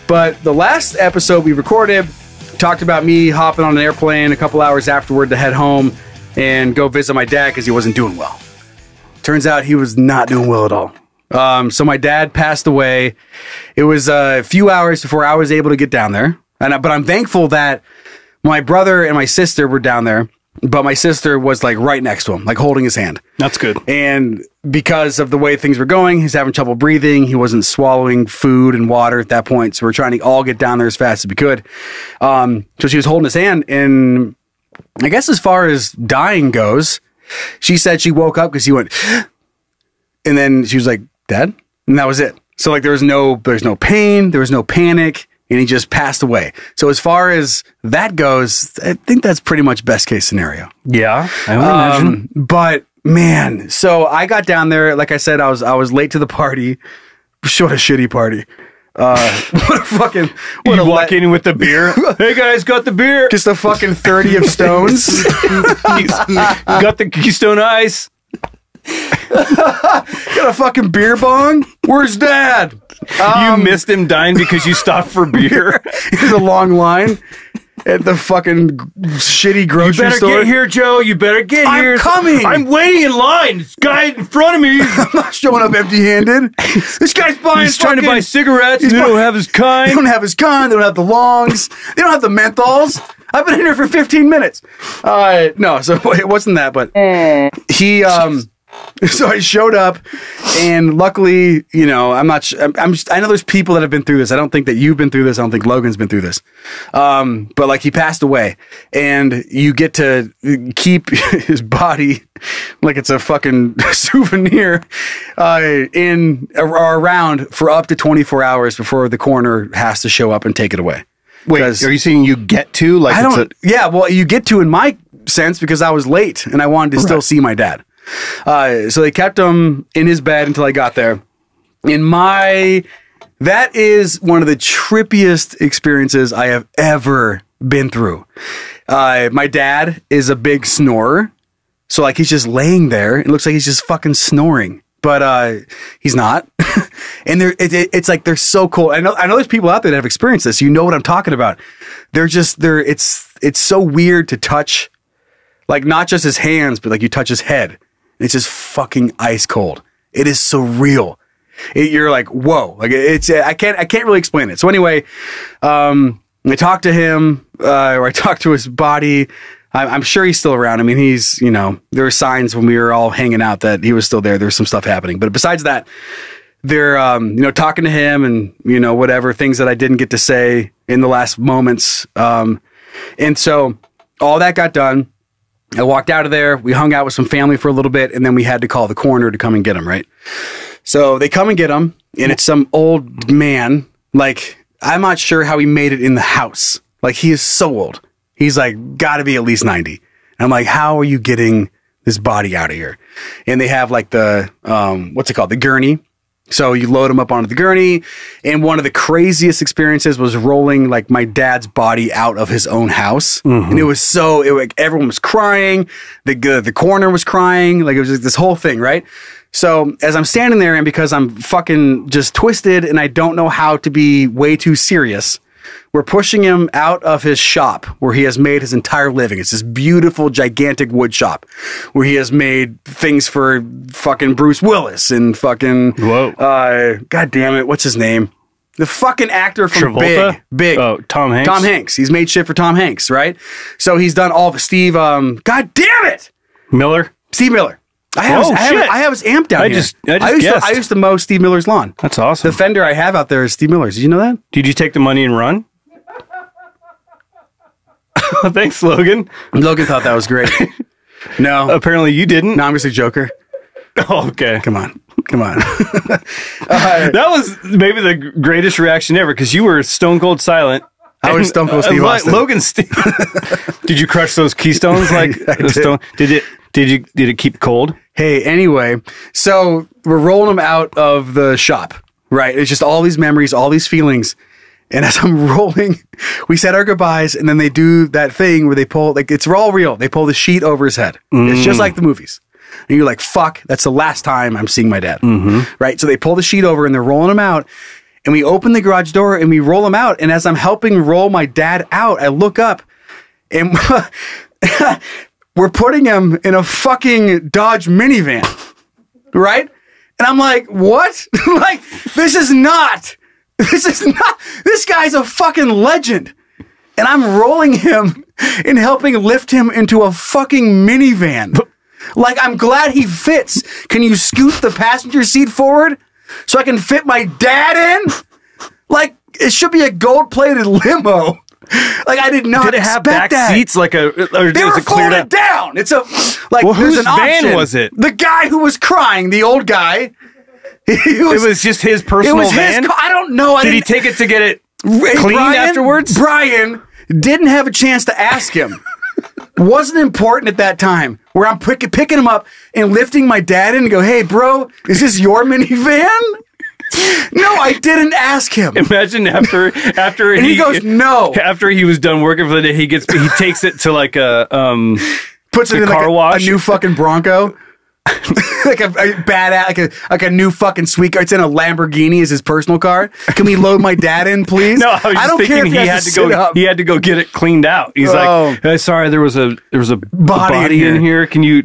But the last episode we recorded talked about me hopping on an airplane a couple hours afterward to head home and go visit my dad because he wasn't doing well. Turns out he was not doing well at all. Um, so my dad passed away. It was a few hours before I was able to get down there. And I, but I'm thankful that my brother and my sister were down there, but my sister was like right next to him, like holding his hand. That's good. And because of the way things were going, he's having trouble breathing. He wasn't swallowing food and water at that point. So we're trying to all get down there as fast as we could. Um, so she was holding his hand. And I guess as far as dying goes, she said she woke up because he went, and then she was like, Dad? And that was it. So like there was no, there's no pain. There was no panic. and he just passed away. So as far as that goes, I think that's pretty much best case scenario. Yeah, I would um, imagine. But man, so I got down there. Like I said, I was I was late to the party. Short a shitty party. Uh, what a fucking... What you a walk in with the beer. Hey guys, got the beer. Just a fucking thirty of stones. Got the Keystone Ice. Got a fucking beer bong. Where's Dad? Um, you missed him dying because you stopped for beer. There's a long line at the fucking shitty grocery store. You better store. get here, Joe. You better get I'm here. I'm coming. I'm waiting in line. This guy in front of me. I'm not showing up empty-handed. This guy's buying He's fucking, trying to buy cigarettes. They don't have his kind. They don't have his kind. They don't have the longs. They don't have the menthols. I've been in here for fifteen minutes. Uh, no, so it wasn't that, but he... um. So I showed up, and luckily, you know, I'm not. I'm, I'm just, I know there's people that have been through this. I don't think that you've been through this. I don't think Logan's been through this. Um, but like, he passed away, and you get to keep his body like it's a fucking souvenir uh, in or around for up to twenty-four hours before the coroner has to show up and take it away. Wait, are you saying you get to? Like, I it's don't. A yeah, well, you get to in my sense because I was late and I wanted to right. still see my dad. Uh, so they kept him in his bed until I got there. In my, that is one of the trippiest experiences I have ever been through. Uh, my dad is a big snorer. So like, he's just laying there. It looks like he's just fucking snoring, but, uh, he's not. And they're, it, it, it's like, they're so cool. I know, I know there's people out there that have experienced this. You know what I'm talking about. They're just, they're, it's, it's so weird to touch, like not just his hands, but like you touch his head. It's just fucking ice cold. It is surreal. It, you're like, whoa! Like it's I can't I can't really explain it. So anyway, um, I talked to him, uh, or I talked to his body. I, I'm sure he's still around. I mean, he's you know there were signs when we were all hanging out that he was still there. There's some stuff happening, but besides that, they're um, you know talking to him and you know whatever things that I didn't get to say in the last moments. Um, and so all that got done. I walked out of there. We hung out with some family for a little bit, and then we had to call the coroner to come and get him, right? So they come and get him, and it's some old man. Like, I'm not sure how he made it in the house. Like, he is so old. He's, like, got to be at least ninety. And I'm like, how are you getting this body out of here? And they have, like, the, um, what's it called? The gurney. So you load him up onto the gurney, and one of the craziest experiences was rolling like my dad's body out of his own house, mm-hmm. and it was so it like everyone was crying, the uh, the coroner was crying, like it was just this whole thing, right? So as I'm standing there, and because I'm fucking just twisted and I don't know how to be way too serious, we're pushing him out of his shop where he has made his entire living. It's this beautiful, gigantic wood shop where he has made things for fucking Bruce Willis and fucking... Whoa. Uh, God damn it. What's his name? The fucking actor from Travolta? Big. Big. Oh, Tom Hanks. Tom Hanks. He's made shit for Tom Hanks, right? So he's done all of Steve... Um, God damn it! Miller? Steve Miller. I have, oh, his, I have, shit. I have his amp down I here. Just, I, just I, used guessed. To, I used to mow Steve Miller's lawn. That's awesome. The Fender I have out there is Steve Miller's. Did you know that? Did you take the money and run? Thanks, Logan. Logan thought that was great. No. Apparently you didn't. No, I'm just a joker. Oh, okay. Come on. Come on. uh, that was maybe the greatest reaction ever because you were stone cold silent. I was stone cold Steve uh, Austin. Logan Steve. Did you crush those keystones? Like the stone? Did it? Did you? Did it keep cold? Hey, anyway, so we're rolling them out of the shop, right? It's just all these memories, all these feelings. And as I'm rolling, we said our goodbyes, and then they do that thing where they pull, like, it's all real. They pull the sheet over his head. Mm. It's just like the movies. And you're like, fuck, that's the last time I'm seeing my dad. Mm-hmm. Right? So they pull the sheet over, and they're rolling him out, and we open the garage door, and we roll him out. And as I'm helping roll my dad out, I look up, and we're putting him in a fucking Dodge minivan. Right? And I'm like, what? Like, this is not... This is not, this guy's a fucking legend. And I'm rolling him and helping lift him into a fucking minivan. Like, I'm glad he fits. Can you scoot the passenger seat forward so I can fit my dad in? Like, it should be a gold-plated limo. Like, I did not did it expect have back that. Seats like a, or they were cleared up? Down. It's a, like, well, whose an van option. Was it? The guy who was crying, the old guy. It was, it was just his personal van? I don't know. I Did he take it to get it clean Brian, afterwards? Brian didn't have a chance to ask him. Wasn't important at that time. Where I'm pick, picking him up and lifting my dad in and go, hey, bro, is this your minivan? No, I didn't ask him. Imagine after after and he, he goes no. After he was done working for the day, he gets he takes it to like a um puts it in car like a, wash. A new fucking Bronco. Like a, a badass, like a like a new fucking sweet car. It's in a Lamborghini as his personal car. Can we load my dad in, please? No, I, was I don't care. If he, he had to, to go. Up. He had to go get it cleaned out. He's oh. like, hey, sorry, there was a there was a body, a body in, here. in here. Can you?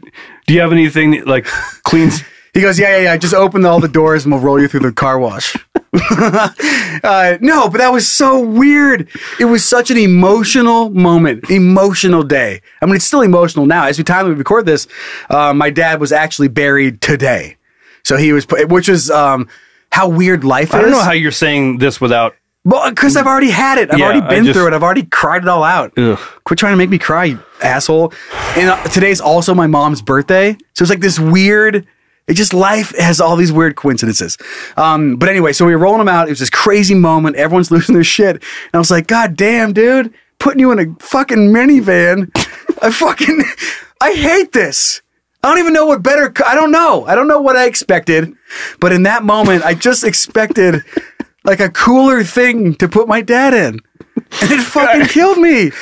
Do you have anything that, like cleans? He goes, yeah, yeah, yeah. Just open all the doors and we'll roll you through the car wash. uh, no, but that was so weird. It was such an emotional moment, emotional day. I mean, it's still emotional now. As we time we record this, uh, my dad was actually buried today. So he was, which is um, how weird life is. I don't know how you're saying this without. Well, because I've already had it. I've yeah, already been just, through it. I've already cried it all out. Ugh. Quit trying to make me cry, you asshole. And uh, today's also my mom's birthday. So it's like this weird. It just, life has all these weird coincidences. Um, but anyway, so we were rolling them out. It was this crazy moment. Everyone's losing their shit. And I was like, God damn, dude, putting you in a fucking minivan. I fucking, I hate this. I don't even know what better, I don't know. I don't know what I expected. But in that moment, I just expected like a cooler thing to put my dad in. And it fucking killed me.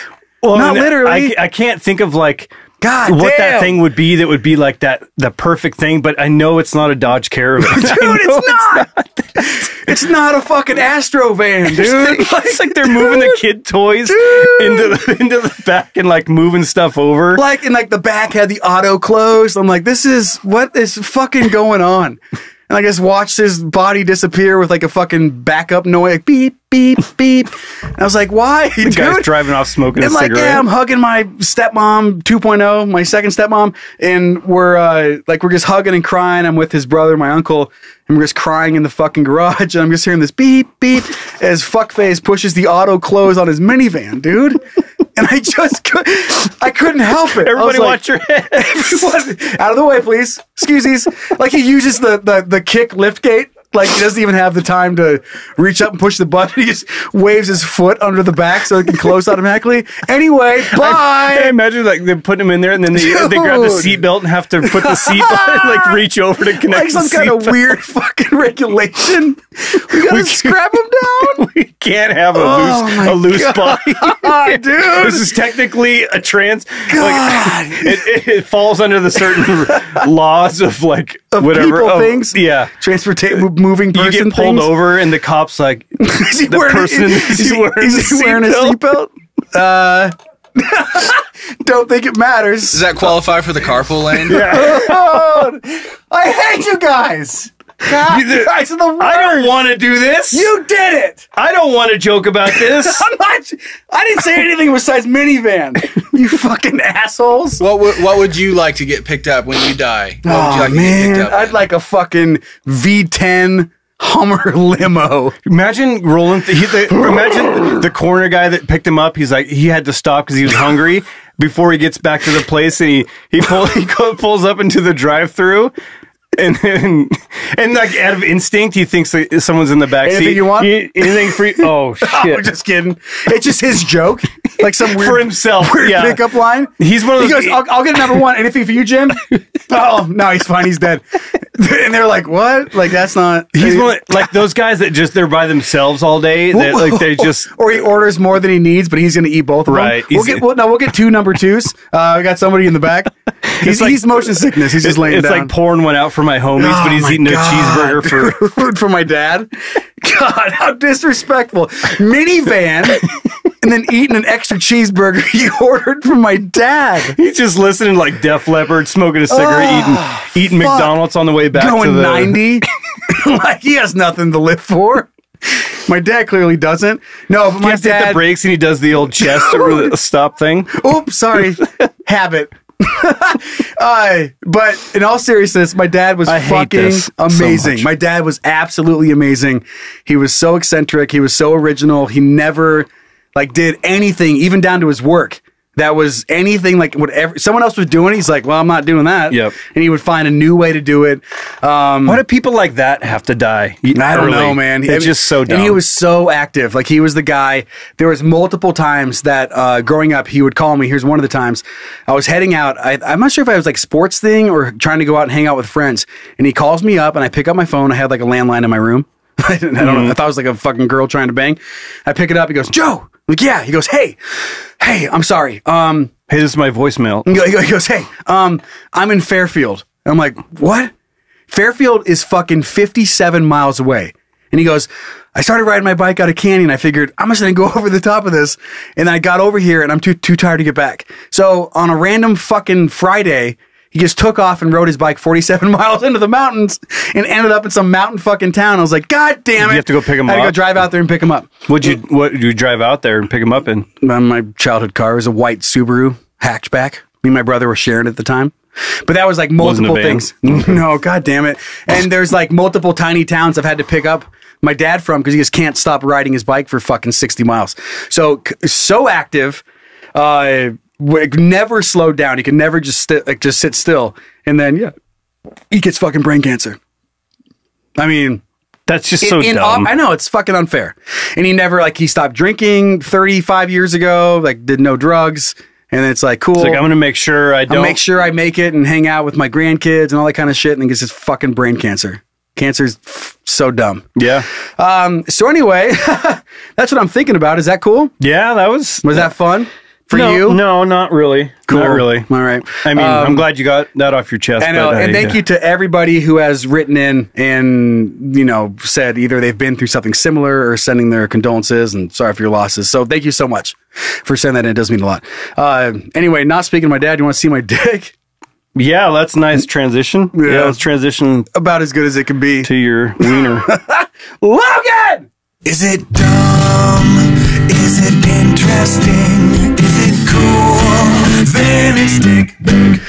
Well, not I mean, literally. I, I can't think of like... God what damn. that thing would be that would be like that the perfect thing, but I know it's not a Dodge Caravan. Dude, it's not. It's not, it's not a fucking Astro van, dude. It's like they're dude, moving the kid toys dude. into the into the back and like moving stuff over. Like and like the back had the auto closed. I'm like, this is what is fucking going on? And I just watched his body disappear with like a fucking backup noise, like beep, beep, beep. And I was like, why? The dude? guy's driving off smoking and a like, cigarette. Yeah, I'm hugging my stepmom two point oh, my second stepmom. And we're uh, like, we're just hugging and crying. I'm with his brother, my uncle, and we're just crying in the fucking garage. And I'm just hearing this beep, beep as fuckface pushes the auto close on his minivan, dude. And I just could, I couldn't help it. Everybody like, watch your head. Out of the way, please. Excuseies. Like he uses the, the, the kick lift gate. Like he doesn't even have the time to reach up and push the button. He just waves his foot under the back so it can close automatically. Anyway, bye. I, I imagine like they're putting him in there and then they, they grab the seatbelt and have to put the seat on and like reach over to connect. Like some kind of weird fucking regulation. We gotta we scrap him down. We can't have a oh loose, a loose body, dude. This is technically a trans. God, like, it, it, it falls under the certain laws of like of whatever people, oh, things. Yeah, transportation. Moving person you get pulled things. over and the cop's like is he the wearing, person is, is, is he wearing, is he wearing a seatbelt? Uh, don't think it matters. Does that qualify for the carpool lane? Yeah. Oh, I hate you guys. God, you guys are the worst. I don't want to do this. You did it. I don't want to joke about this. I'm not, I didn't say anything besides minivan. You fucking assholes. What would what would you like to get picked up when you die? What oh would you like man, to get picked up I'd in? like a fucking V ten Hummer limo. Imagine rolling. Th he, the, imagine the corner guy that picked him up. He's like he had to stop because he was hungry before he gets back to the place, and he he, pull, he pulls up into the drive-through. And then, and like out of instinct, he thinks that like someone's in the backseat. Anything you want? He, anything free? Oh, shit. I'm just kidding. It's just his joke. Like some weird, for himself, weird yeah. pickup line. He's one of those. He goes, I'll, I'll get a number one. Anything for you, Jim? Oh, no, he's fine. He's dead. And they're like, what? Like, that's not. He's one of, like those guys that just, they're by themselves all day. They, like, they just. Or he orders more than he needs, but he's going to eat both of right. them. We'll get, we'll, no, we'll get two number twos. Uh, we got somebody in the back. He's, like, he's motion sickness. He's just laying it's down. It's like pouring one out for my homies, oh but he's eating God. a cheeseburger for food for my dad. God, how disrespectful. Minivan and then eating an extra cheeseburger you ordered from my dad. He's just listening like Def Leppard, smoking a cigarette, oh, eating eating fuck. McDonald's on the way back. Going to the ninety. Like he has nothing to live for. My dad clearly doesn't. No, but my dad hit the brakes and he does the old chest over the stop thing. Oops, sorry. Habit. uh, but in all seriousness, my dad was I fucking amazing. So my dad was absolutely amazing. He was so eccentric. He was so original. He never like did anything, even down to his work. that was anything like whatever someone else was doing. He's like, well, I'm not doing that. Yep. And he would find a new way to do it. Um, Why do people like that have to die? I don't early? know, man. It's just so dumb. And he was so active. Like, he was the guy. There was multiple times that uh, growing up, he would call me. Here's one of the times. I was heading out. I, I'm not sure if I was like sports thing or trying to go out and hang out with friends. And he calls me up and I pick up my phone. I had like a landline in my room. I, didn't, I don't mm. know. I thought it was like a fucking girl trying to bang. I pick it up. He goes, Joe. I'm like, yeah. He goes, hey, hey, I'm sorry. Um, hey, this is my voicemail. He goes, hey, um, I'm in Fairfield. And I'm like, what? Fairfield is fucking fifty-seven miles away. And he goes, I started riding my bike out of Canyon. I figured I'm just going to go over the top of this. And I got over here and I'm too, too tired to get back. So on a random fucking Friday, he just took off and rode his bike forty-seven miles into the mountains and ended up in some mountain fucking town. I was like, God damn it. You have to go pick him up. I had to go drive out there and pick him up. What'd you, what did you drive out there and pick him up in? My childhood car was a white Subaru hatchback. Me and my brother were sharing it at the time. But that was like multiple things. No, God damn it. And there's like multiple tiny towns I've had to pick up my dad from because he just can't stop riding his bike for fucking sixty miles. So, so active. Uh... Never slowed down. He could never just like just sit still. And then yeah, he gets fucking brain cancer. I mean, that's just in, so in dumb. I know, it's fucking unfair. And he never like he stopped drinking thirty-five years ago. Like did no drugs. And it's like cool. It's like I'm gonna make sure I don't I'll make sure I make it and hang out with my grandkids and all that kind of shit. And then gets his fucking brain cancer. Cancer's so dumb. Yeah. Um. So anyway, that's what I'm thinking about. Is that cool? Yeah. That was was yeah. that fun. For no, you? No, not really. Cool. Not really. All right. I mean, um, I'm glad you got that off your chest. And, uh, but, uh, and thank yeah. you to everybody who has written in and, you know, said either they've been through something similar or sending their condolences and sorry for your losses. So thank you so much for sending that in. It does mean a lot. Uh, anyway, not speaking to my dad, you want to see my dick? Yeah, that's nice transition. Yeah, yeah let's transition. About as good as it can be. To your wiener. Logan! Is it dumb? Is it interesting? Is it cool? Then it's dick pic.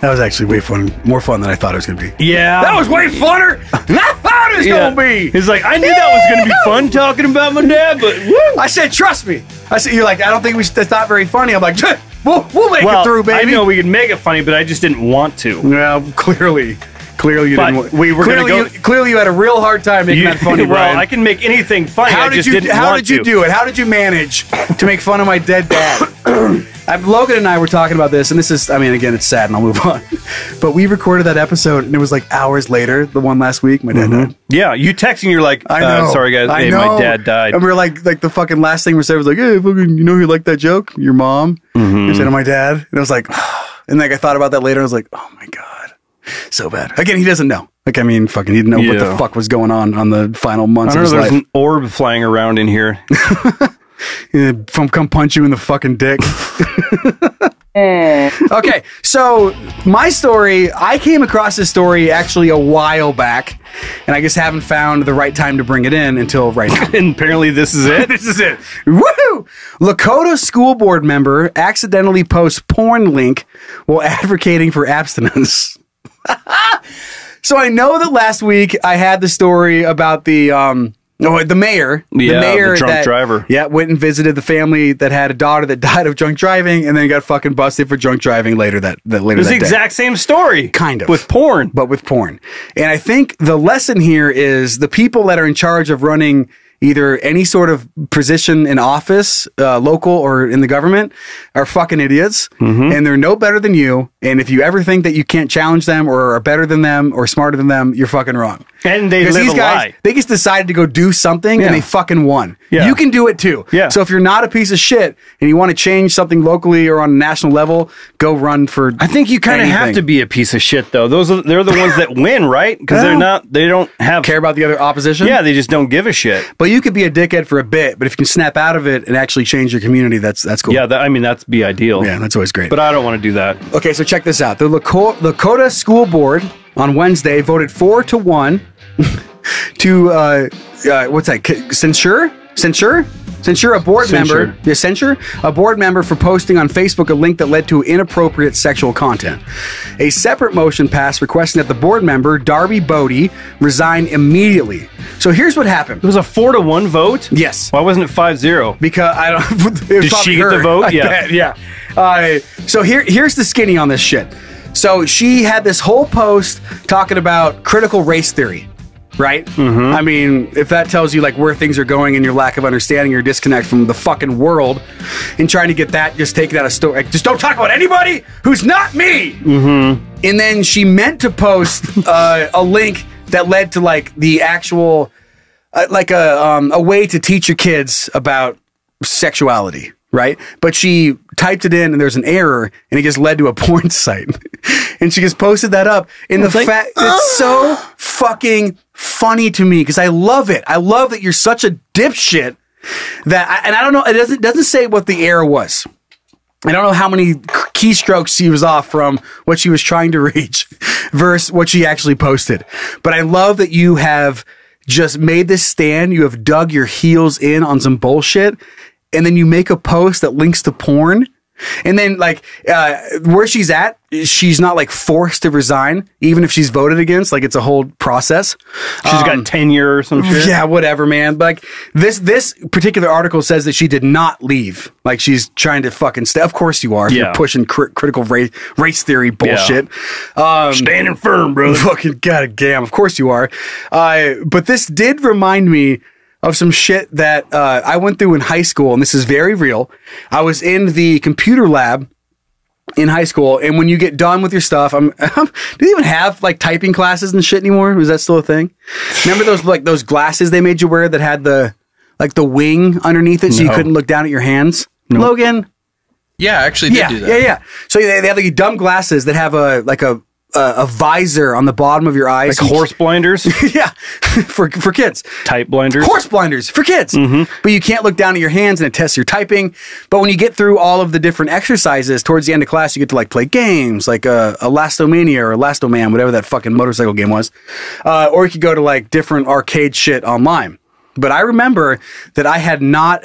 That was actually way fun. More fun than I thought it was going to be. Yeah. That was way funner than I thought it was yeah. going to be. It's like, I knew that was going to be fun talking about my dad, but woo. I said, trust me. I said, you're like, I don't think we should, that's not very funny. I'm like, we'll, we'll make well, it through, baby. I know we could make it funny, but I just didn't want to. Well, clearly. Clearly you but didn't. We were clearly, go. You, clearly, you had a real hard time making you, that funny. Well, Brian. I can make anything funny. How I did just you? Didn't how want did you to. do it? How did you manage to make fun of my dead dad? I'm, Logan and I were talking about this, and this is. I mean, again, it's sad, and I'll move on. But we recorded that episode, and it was like hours later. The one last week, my dad mm-hmm. died. Yeah, you texting, you're like, I know. Uh, sorry guys, I hey, know. my dad died. And we we're like, like the fucking last thing we said was like, hey, fucking, you know who liked that joke? Your mom. Mm-hmm. You're saying, oh, my dad. And I was like, oh. and like I thought about that later. And I was like, oh my god. So bad. Again, he doesn't know. Like, I mean, fucking, he didn't know yeah. what the fuck was going on on the final months I don't of his know, there's life. An orb flying around in here. yeah, come punch you in the fucking dick. Okay, so my story, I came across this story actually a while back, and I just haven't found the right time to bring it in until right now. And apparently this is it? This is it. Woo! Lakota school board member accidentally posts porn link while advocating for abstinence. So I know that last week I had the story about the um oh, the mayor yeah, the mayor the drunk that, driver yeah went and visited the family that had a daughter that died of drunk driving and then got fucking busted for drunk driving later that that later it was that the exact day. Same story kind of with porn but with porn and I think the lesson here is the people that are in charge of running either any sort of position in office, uh, local or in the government, are fucking idiots. Mm-hmm. And they're no better than you. And if you ever think that you can't challenge them or are better than them or smarter than them, you're fucking wrong. And they live these a guys, lie. They just decided to go do something yeah. and they fucking won. Yeah. You can do it too. Yeah. So if you're not a piece of shit and you want to change something locally or on a national level, go run for I think you kind of have to be a piece of shit though. Those are, they're the ones that win, right? Because they're not, they don't have... Care about the other opposition? Yeah, they just don't give a shit. But you could be a dickhead for a bit, but if you can snap out of it and actually change your community, that's that's cool. Yeah, that, I mean, that's be ideal. Yeah, that's always great. But I don't want to do that. Okay, so check this out. The Lako Lakota School Board on Wednesday voted four to one to, uh, uh, what's that, censure? Censure? Censure a board censure. member. Yeah, censure a board member for posting on Facebook a link that led to inappropriate sexual content. A separate motion passed requesting that the board member, Darby Bodie, resign immediately. So So here's what happened. It was a four to one vote? Yes. Why wasn't it five zero? Because I don't... Did she get the vote? Yeah. Yeah. Uh, so here, here's the skinny on this shit. So she had this whole post talking about critical race theory, right? Mm-hmm. I mean, if that tells you like where things are going and your lack of understanding, your disconnect from the fucking world, and trying to get that, just take that a story. Like, just don't talk about anybody who's not me. Mm-hmm. And then she meant to post uh, a link that led to like the actual, uh, like a um, a way to teach your kids about sexuality. Right? But she typed it in and there's an error and it just led to a porn site. And she just posted that up. And the fact, it's so fucking funny to me because I love it. I love that you're such a dipshit that, I, and I don't know, it doesn't, doesn't say what the error was. I don't know how many keystrokes she was off from what she was trying to reach versus what she actually posted. But I love that you have just made this stand. You have dug your heels in on some bullshit. And then you make a post that links to porn. And then, like, uh, where she's at, she's not, like, forced to resign, even if she's voted against. Like, it's a whole process. She's um, got tenure or some shit. Yeah, whatever, man. But, like, this this particular article says that she did not leave. Like, she's trying to fucking stay. Of course you are. Yeah. You're pushing cr critical race, race theory bullshit. Yeah. Um, Standing firm, brother. Fucking goddamn. Of course you are. Uh, but this did remind me of some shit that uh, I went through in high school, and this is very real. I was in the computer lab in high school, and when you get done with your stuff, I'm, I'm do they even have like typing classes and shit anymore? Was that still a thing? Remember those like those glasses they made you wear that had the like the wing underneath it, so no. you couldn't look down at your hands? No. Logan, yeah, I actually did yeah, do that. Yeah, yeah. So they, they have like dumb glasses that have a like a. Uh, a visor on the bottom of your eyes, like horse blinders. Yeah, for for kids. Type blinders. Horse blinders for kids. Mm-hmm. But you can't look down at your hands, and it tests your typing. But when you get through all of the different exercises towards the end of class, you get to like play games like uh, Elastomania or Elastoman, whatever that fucking motorcycle game was. Uh, or you could go to like different arcade shit online. But I remember that I had not.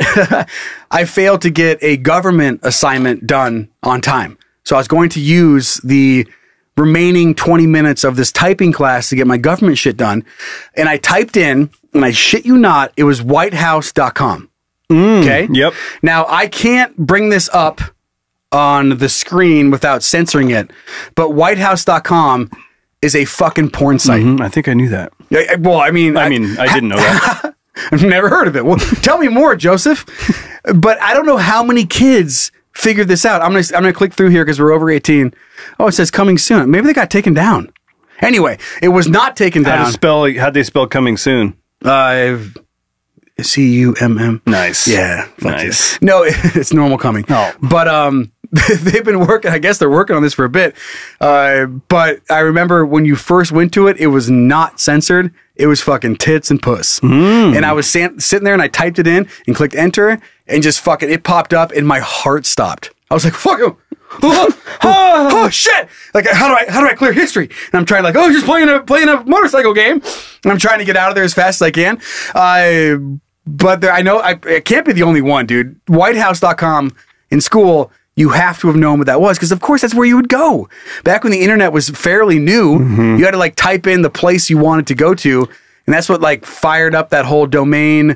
I failed to get a government assignment done on time, so I was going to use the remaining twenty minutes of this typing class to get my government shit done. And I typed in, and I shit you not, it was white house dot com. Mm, okay. Yep. Now I can't bring this up on the screen without censoring it, but white house dot com is a fucking porn site. Mm-hmm. I think I knew that. I, well, I mean, I, I mean, I didn't know that. I've never heard of it. Well, tell me more, Joseph. But I don't know how many kids figured this out. I'm going to I'm gonna click through here because we're over eighteen. Oh, it says coming soon. Maybe they got taken down. Anyway, it was not taken down. How to spell, how'd they spell coming soon? Uh, C U M M. Nice. Yeah. Nice. You. No, it's normal coming. Oh. But um, they've been working. I guess they're working on this for a bit. Uh, but I remember when you first went to it, it was not censored. It was fucking tits and puss. Mm. And I was sitting there and I typed it in and clicked enter and just fucking, it popped up and my heart stopped. I was like, fuck him. Oh, oh, oh, shit. Like, how do I, how do I clear history? And I'm trying like, oh, just playing a, playing a motorcycle game. And I'm trying to get out of there as fast as I can. I, but there, I know I, I can't be the only one, dude. white house dot com in school. You have to have known what that was because, of course, that's where you would go. Back when the internet was fairly new, mm-hmm. you had to like type in the place you wanted to go to, and that's what like fired up that whole domain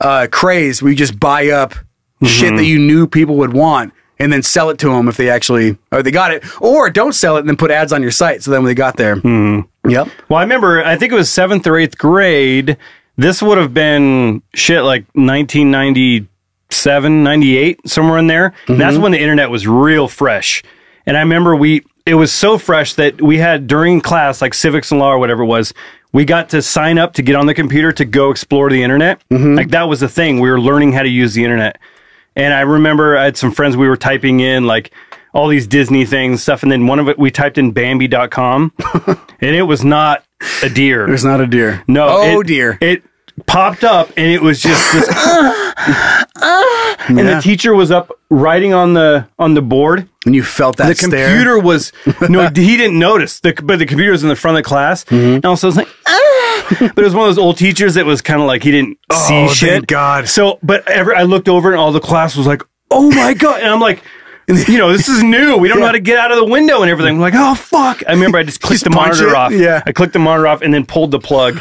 uh, craze where you just buy up mm-hmm. shit that you knew people would want and then sell it to them if they actually or they got it, or don't sell it and then put ads on your site. So then when they got there, mm-hmm. yep. Well, I remember I think it was seventh or eighth grade. This would have been shit like nineteen ninety-two. ninety-seven, ninety-eight, somewhere in there. Mm-hmm. That's when the internet was real fresh. And I remember we, it was so fresh that we had during class, like civics and law or whatever it was, we got to sign up to get on the computer to go explore the internet. Mm-hmm. Like that was the thing. We were learning how to use the internet. And I remember I had some friends, we were typing in like all these Disney things, stuff. And then one of it, we typed in Bambi dot com and it was not a deer. It was not a deer. No. Oh it, dear. It popped up and it was just this uh, uh, and yeah. the teacher was up writing on the on the board and you felt that the stare. Computer was no he didn't notice the, but the computer was in the front of the class mm-hmm. and also was like uh, but it was one of those old teachers that was kind of like he didn't oh, see shit thank God so but ever I looked over and all the class was like oh my God and I'm like you know, this is new. We don't yeah. know how to get out of the window and everything. I'm like, oh, fuck. I remember I just clicked just the monitor it. off. Yeah. I clicked the monitor off and then pulled the plug.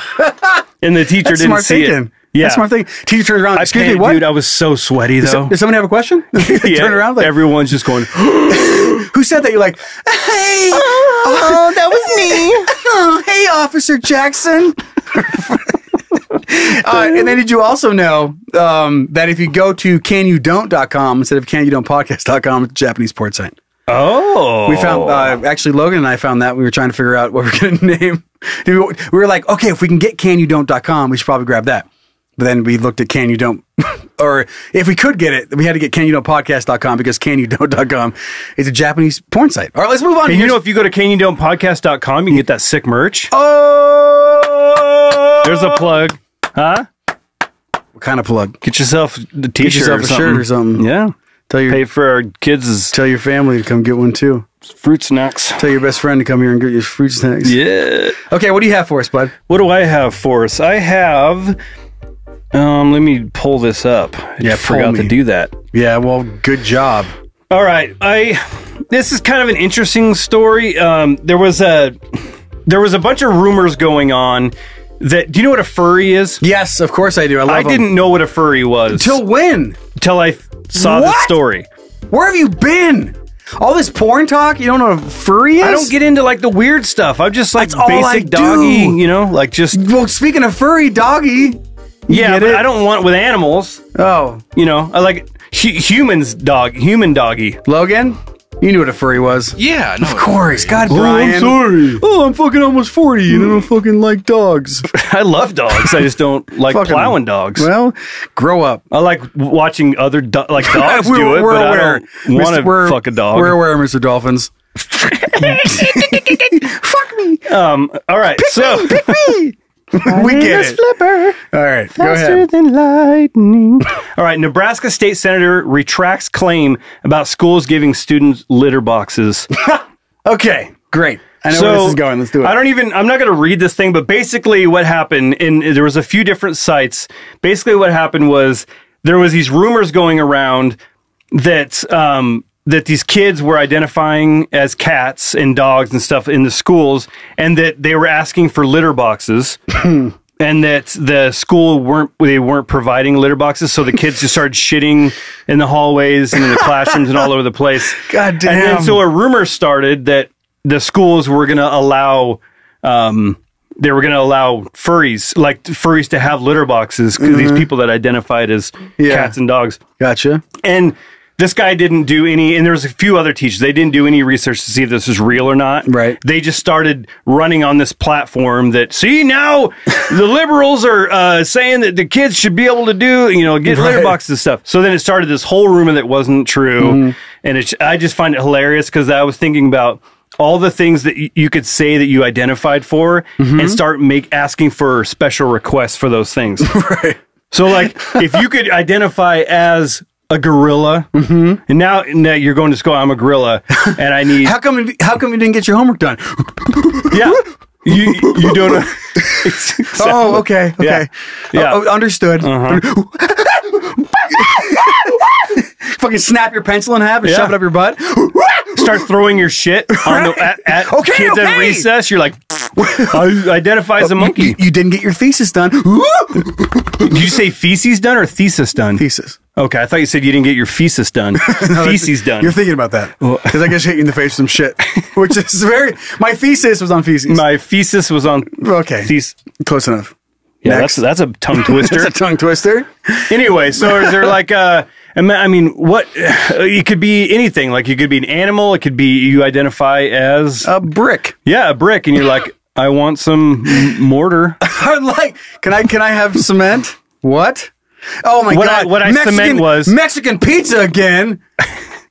And the teacher That's didn't smart see thinking. it. Yeah. That's my thing. Teacher turns around. I Excuse me, what? Dude, I was so sweaty, though. Does, so, does someone have a question? yeah. Turn around. Like, everyone's just going, who said that? You're like, hey. Oh, oh that was me. Oh, hey, Officer Jackson. Uh, and then did you also know um, that if you go to can you don't dot com instead of can you don't podcast dot com, it's a Japanese porn site? Oh. We found, uh, actually, Logan and I found that. We were trying to figure out what we we're going to name. We were like, okay, if we can get can you don't dot com, we should probably grab that. But then we looked at Can You Don't, or if we could get it, we had to get can you don't podcast dot com because can you don't dot com is a Japanese porn site. All right, let's move on. And you know, if you go to can you don't podcast dot com, you can get that sick merch. Oh! There's a plug. Huh? What kind of plug? Get yourself the t-shirt, get yourself a shirt or something. Yeah. Tell your, Pay for our kids. Tell your family to come get one too. Fruit snacks. Tell your best friend to come here and get your fruit snacks. Yeah. Okay, what do you have for us, bud? What do I have for us? I have... Um, let me pull this up. I yeah, forgot me. to do that. Yeah, well, good job. All right, I. This is kind of an interesting story. Um, there was a, there was a bunch of rumors going on. That do you know what a furry is? Yes, of course I do. I, love I didn't know what a furry was until when? Until I saw the story. Where have you been? All this porn talk, you don't know what a furry is? I don't get into, like, the weird stuff. I'm just, like, That's basic doggy, do. you know? Like, just... Well, speaking of furry doggy... Yeah, but I don't want with animals. Oh. You know, I like hu humans dog, human doggy. Logan, you knew what a furry was. Yeah. No, of course. God, oh, Brian. I'm sorry. Oh, I'm fucking almost forty and mm. I don't fucking like dogs. I love dogs. I just don't like fucking, plowing dogs. Well, grow up. I like watching other do like dogs we're, do it, we're but aware. I don't want to fuck a dog. We're aware, Mister Dolphins. Fuck me. Um, all right, pick so... Me, pick me. We get it. Flipper, all right, faster go ahead. Than lightning. All right, Nebraska state senator retracts claim about schools giving students litter boxes. Okay, great. I know so, where this is going. Let's do it. I don't even, I'm not going to read this thing, but basically what happened, and there was a few different sites. Basically what happened was there was these rumors going around that, um, that these kids were identifying as cats and dogs and stuff in the schools, and that they were asking for litter boxes, and that the school weren't, they weren't providing litter boxes. So the kids just started shitting in the hallways and in the classrooms and all over the place. God damn. And then, so a rumor started that the schools were going to allow, um, they were going to allow furries, like furries to have litter boxes because mm-hmm. these people that identified as yeah. cats and dogs. Gotcha. And, this guy didn't do any, and there was a few other teachers. They didn't do any research to see if this was real or not. Right. They just started running on this platform that, see, now the liberals are uh, saying that the kids should be able to do, you know, get right. litter boxes and stuff. So then it started this whole rumor that wasn't true. Mm. And it, I just find it hilarious because I was thinking about all the things that you could say that you identified for mm-hmm. and start make asking for special requests for those things. Right. So, like, if you could identify as a gorilla, mm-hmm. and now, now you're going to school. I'm a gorilla, and I need. How come? How come you didn't get your homework done? Yeah, you you don't know. Exactly. Oh, okay, okay, yeah, yeah. Uh, understood. Uh-huh. Fucking snap your pencil in half and yeah. shove it up your butt. Start throwing your shit on the, at, at okay, kids okay. at recess. You're like, I identify as a monkey. You didn't get your thesis done. Did you say feces done or thesis done? Thesis. Okay, I thought you said you didn't get your feces done. No, feces done. You're thinking about that. Because I guess you hit you in the face with some shit. Which is very... My thesis was on feces. My feces was on... Okay. Thesis. Close enough. Yeah, that's, that's a tongue twister. That's a tongue twister. Anyway, so is there like a... I mean, what... It could be anything. Like, you could be an animal. It could be you identify as... A brick. Yeah, a brick. And you're like, I want some mortar. I'm like, can I, can I have cement? What? Oh my what god! I, what I Mexican, cement was Mexican pizza again.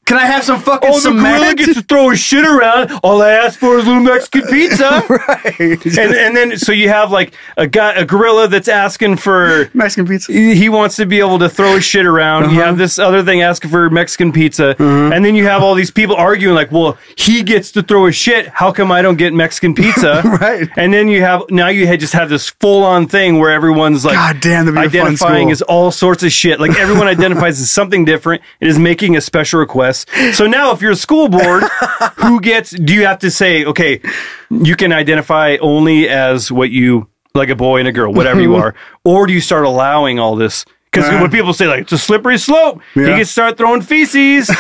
Can I have some fucking oh, cement? Oh, the gorilla gets to throw his shit around. All I asked for is a little Mexican pizza, right? And, and then so you have like a guy, a gorilla that's asking for Mexican pizza. He, he wants to be able to throw his shit around. Uh-huh. You have this other thing asking for Mexican pizza, uh-huh. and then you have all these people arguing like, "Well, he gets to throw his shit. How come I don't get Mexican pizza?" Right. And then you have now you had just have this full on thing where everyone's like, "God damn, that'd be identifying a fun school." as all sorts of shit. Like everyone identifies as something different. It is making a special request. house. So now if you're a school board, who gets, do you have to say, okay, you can identify only as what you, like a boy and a girl, whatever you are, or do you start allowing all this? Because uh, when people say, like, it's a slippery slope, yeah. he can start throwing feces.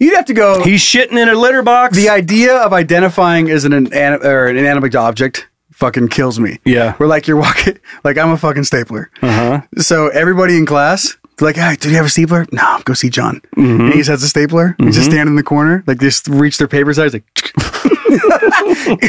You'd have to go... He's shitting in a litter box. The idea of identifying as an, inan or an inanimate object fucking kills me. Yeah. We're like, you're walking... Like, I'm a fucking stapler. Uh-huh. So everybody in class... Like, hey, do you have a stapler? No, go see John. Mm-hmm. And he just has a stapler. Mm-hmm. He's just standing in the corner, like, just reach their paper size, like,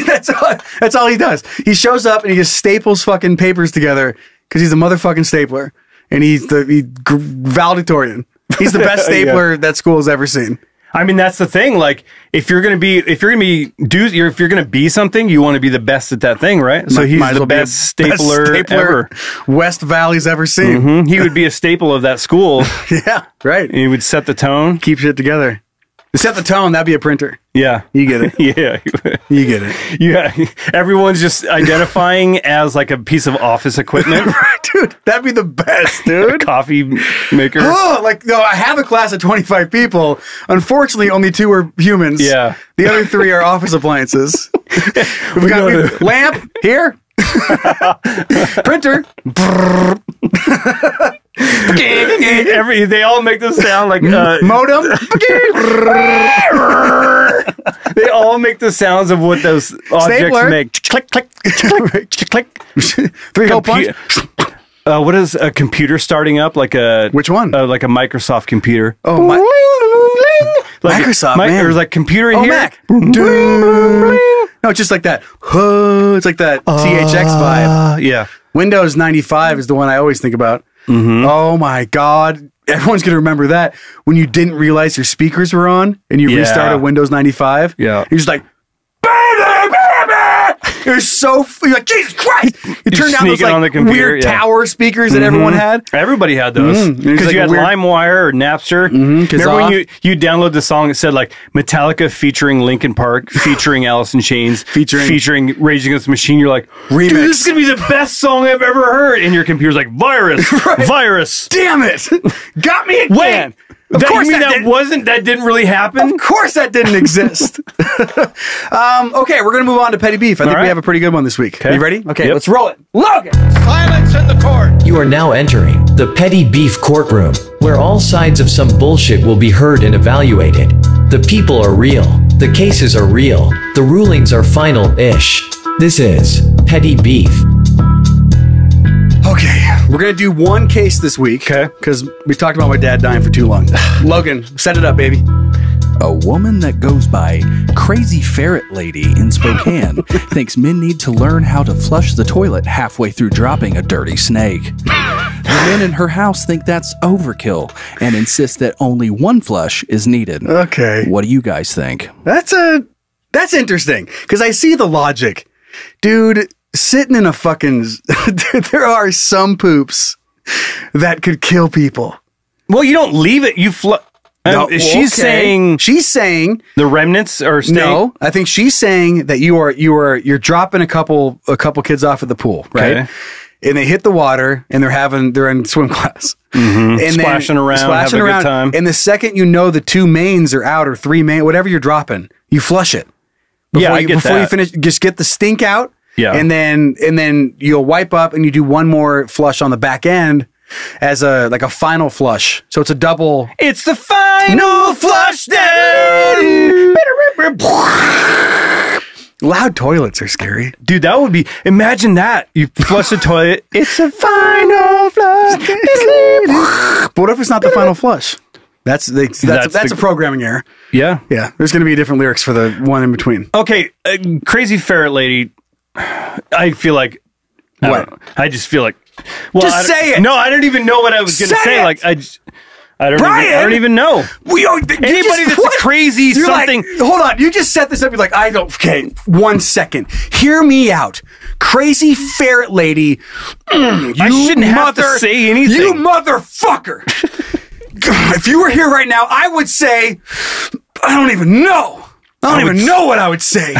that's, all, that's all he does. He shows up and he just staples fucking papers together because he's a motherfucking stapler. And he's the he, valedictorian. He's the best stapler yeah. that school has ever seen. I mean, that's the thing. Like, if you're gonna be, if you're gonna be, do, you're, if you're gonna be something, you want to be the best at that thing, right? So he's the best stapler, best stapler ever West Valley's ever seen. Mm-hmm. He would be a staple of that school. Yeah, right. And he would set the tone, keep shit together. Set the tone. That'd be a printer. Yeah, you get it. Yeah, you get it. Yeah, everyone's just identifying as like a piece of office equipment. Dude, that'd be the best, dude. Coffee maker. Oh, like, no, I have a class of twenty-five people. Unfortunately, only two are humans. Yeah. The other three are office appliances. We've got we to... lamp here. Printer. Every, they all make this sound like uh, modem. They all make the sounds of what those objects Stapler. Make. Click, click, click, click. Three hole punch. Uh, what is a computer starting up? Like a which one? Uh, like a Microsoft computer. Oh my! Like Microsoft, a, my, man. Or like computer in oh, here. Mac. Boom, boom, boom, boom. No, it's just like that. It's like that uh, T H X vibe. Yeah. Windows ninety-five is the one I always think about. Mm-hmm. Oh my God. Everyone's going to remember that when you didn't realize your speakers were on and you yeah. restarted Windows ninety-five. Yeah. You're just like, baby, baby. It was so, you're like, Jesus Christ. You turned down those like computer, weird yeah. tower speakers mm-hmm. that everyone had. Everybody had those. Because mm-hmm. like you had LimeWire or Napster. Mm-hmm, remember when you, you download the song that said like Metallica featuring Linkin Park, featuring Alice in Chains, featuring, featuring Rage Against the Machine. You're like, remix. Dude, this is going to be the best song I've ever heard. And your computer's like, virus, right? Virus. Damn it. Got me again. Wait. Of that, course you mean that, that wasn't, that didn't really happen? Of course that didn't exist. um, okay, we're going to move on to Petty Beef. I All think right. we have a pretty good one this week. Kay. Are you ready? Okay, yep. Let's roll it. Logan! Silence in the court! You are now entering the Petty Beef courtroom, where all sides of some bullshit will be heard and evaluated. The people are real. The cases are real. The rulings are final-ish. This is Petty Beef. Okay, we're going to do one case this week. Okay. Because we talked about my dad dying for too long. Logan, set it up, baby. A woman that goes by Crazy Ferret Lady in Spokane thinks men need to learn how to flush the toilet halfway through dropping a dirty snake. The men in her house think that's overkill and insist that only one flush is needed. Okay. What do you guys think? That's a that's interesting because I see the logic. Dude... Sitting in a fucking... There are some poops that could kill people. Well, you don't leave it. You fl... No, um, she's okay. saying... She's saying... The remnants are staying... No, I think she's saying that you are, you are, you're dropping a couple, a couple kids off at the pool, right? Okay. And they hit the water, and they're having... They're in swim class. Mm-hmm. And splashing around, splashing having around, a good time. And the second you know the two mains are out, or three main, whatever you're dropping, you flush it. Before yeah, I you, get Before that. you finish, just get the stink out. Yeah. And then and then you'll wipe up and you do one more flush on the back end as a like a final flush. So it's a double. It's the final flush down. Loud toilets are scary. Dude, that would be imagine that. You flush the toilet. It's a final flush. But what if it's not the final flush? That's the, that's that's, a, that's the, a programming error. Yeah. Yeah. There's going to be different lyrics for the one in between. Okay, uh, Crazy Ferret Lady I feel like what I, I just feel like well, just say it. No, I don't even know what I was gonna say. Say. Like I, just, I don't. Brian, even, I don't even know. We are, anybody just, that's what? crazy you're something. Like, hold on, you just set this up. You're like, I don't. Okay, one second. Hear me out, Crazy Ferret Lady. Mm, you I shouldn't mother, have to say anything. You motherfucker! If you were here right now, I would say, I don't even know. I don't I even would, know what I would say.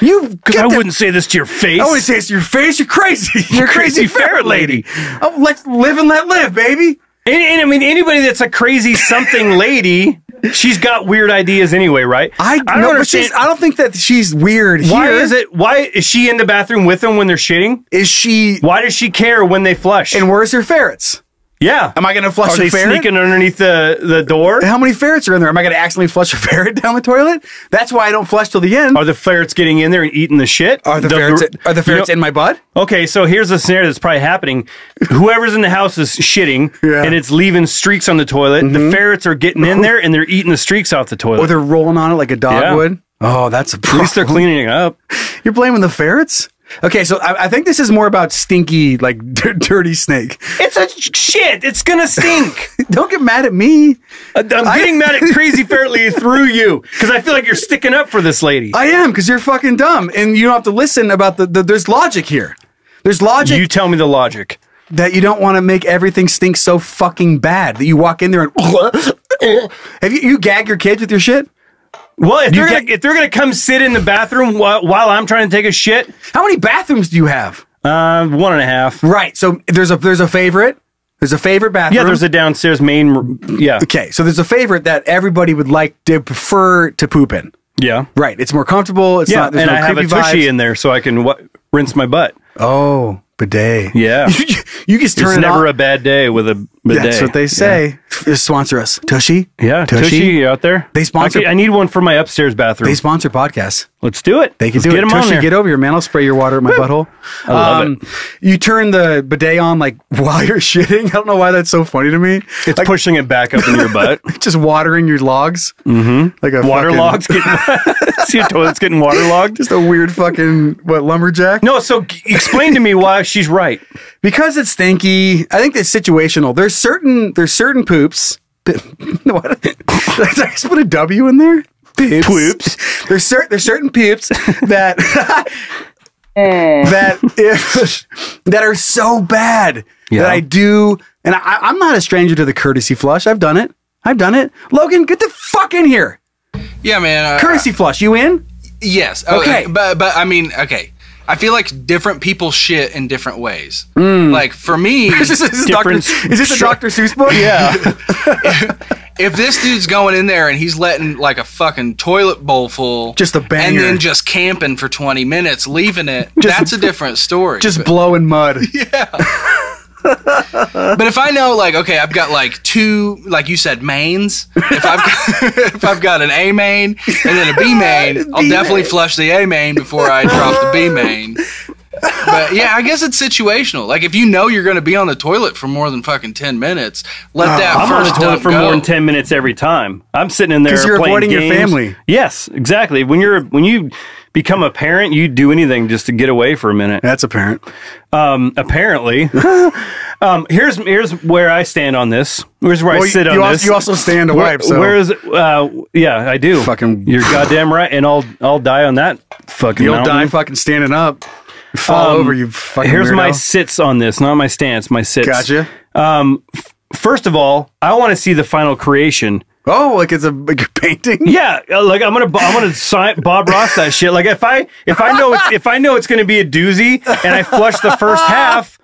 You, because I that. wouldn't say this to your face. I wouldn't say this to your face. You're crazy. You're Crazy Ferret Lady. Oh, let's live and let live, baby. And, and I mean, anybody that's a crazy something lady she's got weird ideas anyway, right? I, I don't no, she's, I don't think that she's weird. Why here. is it? Why is she in the bathroom with them when they're shitting? Is she? Why does she care when they flush? And where's her ferrets? Yeah. Am I going to flush a ferret? Are they sneaking underneath the, the door? How many ferrets are in there? Am I going to accidentally flush a ferret down the toilet? That's why I don't flush till the end. Are the ferrets getting in there and eating the shit? Are the, the ferrets, are the ferrets you know, in my butt? Okay, so here's a scenario that's probably happening. Whoever's in the house is shitting, yeah. and it's leaving streaks on the toilet. Mm-hmm. The ferrets are getting in there, and they're eating the streaks off the toilet. Or they're rolling on it like a dog yeah. would. Oh, that's a problem. At least they're cleaning it up. You're blaming the ferrets? Okay, so I, I think this is more about stinky, like, dirty snake. It's a shit. It's going to stink. Don't get mad at me. I'm getting I, mad at Crazy Ferret Lady through you, because I feel like you're sticking up for this lady. I am, because you're fucking dumb, and you don't have to listen about the, the... There's logic here. There's logic. You tell me the logic. That you don't want to make everything stink so fucking bad that you walk in there and... Have you, you gag your kids with your shit? Well, if they're, gonna, if they're gonna come sit in the bathroom while, while I'm trying to take a shit, how many bathrooms do you have? Uh, one and a half. Right. So there's a there's a favorite. There's a favorite bathroom. Yeah, there's a downstairs main. Yeah. Okay. So there's a favorite that everybody would like to prefer to poop in. Yeah. Right. It's more comfortable. It's yeah. Not, and no I have a tushy vibes. in there, so I can w rinse my butt. Oh, bidet. Yeah. you, you just turn it's it never off. a bad day with a. Bidet. That's what they say. Yeah. Sponsor us. Tushy? Yeah, Tushy. Tushy, you out there? They sponsor. I, I need one for my upstairs bathroom. They sponsor podcasts. Let's do it. They can Let's do get it. Them Tushy, on there. Get over here, man. I'll spray your water in my butthole. I love um, it. You turn the bidet on like while you're shitting. I don't know why that's so funny to me. It's like, pushing it back up in your butt. Just watering your logs. Mm-hmm. Like a water fucking... logs. Getting, see a toilet's getting waterlogged? Just a weird fucking, what, lumberjack? No, so explain to me why she's right. Because it's stinky. I think it's situational. There's certain there's certain poops. What? Did I just put a W in there? Poops. Poops. There's certain there's certain poops that that if that are so bad yeah. that I do, and I, I'm not a stranger to the courtesy flush. I've done it. I've done it. Logan, get the fuck in here. Yeah, man. Uh, courtesy uh, flush. You in? Yes. Okay. Oh, but but I mean, okay. I feel like different people shit in different ways. Mm. Like for me, is this, is, Doctor, is this a Doctor Seuss book? Yeah. if, if this dude's going in there and he's letting like a fucking toilet bowl full, just a banger, and then just camping for twenty minutes, leaving it, just, that's a different story. Just but, blowing mud. Yeah. But if I know, like, okay, I've got like two, like you said, mains. If I've got, if I've got an A main and then a B main, B I'll definitely main. flush the A main before I drop the B main. But yeah, I guess it's situational. Like if you know you're going to be on the toilet for more than fucking ten minutes, let uh, that. I'm first on the toilet for go. more than ten minutes every time. I'm sitting in there because you're playing avoiding games. your family. Yes, exactly. When you're when you become a parent, you do anything just to get away for a minute. That's apparent. Um, apparently, um, here's here's where I stand on this. Here's where well, I sit you, on you this. Also, you also stand to where, wipe. So. Where is? Uh, yeah, I do. Fucking, you're goddamn right. And I'll I'll die on that fucking. You'll mountain. die fucking standing up. Fall um, over, you fucking Here's weirdo. my sits on this, not my stance, my sits. Gotcha. Um, first of all, I want to see the final creation. Oh, like it's a like a painting. Yeah, like I'm gonna I'm gonna sign, Bob Ross that shit. Like if I if I know it's, if I know it's gonna be a doozy and I flush the first half.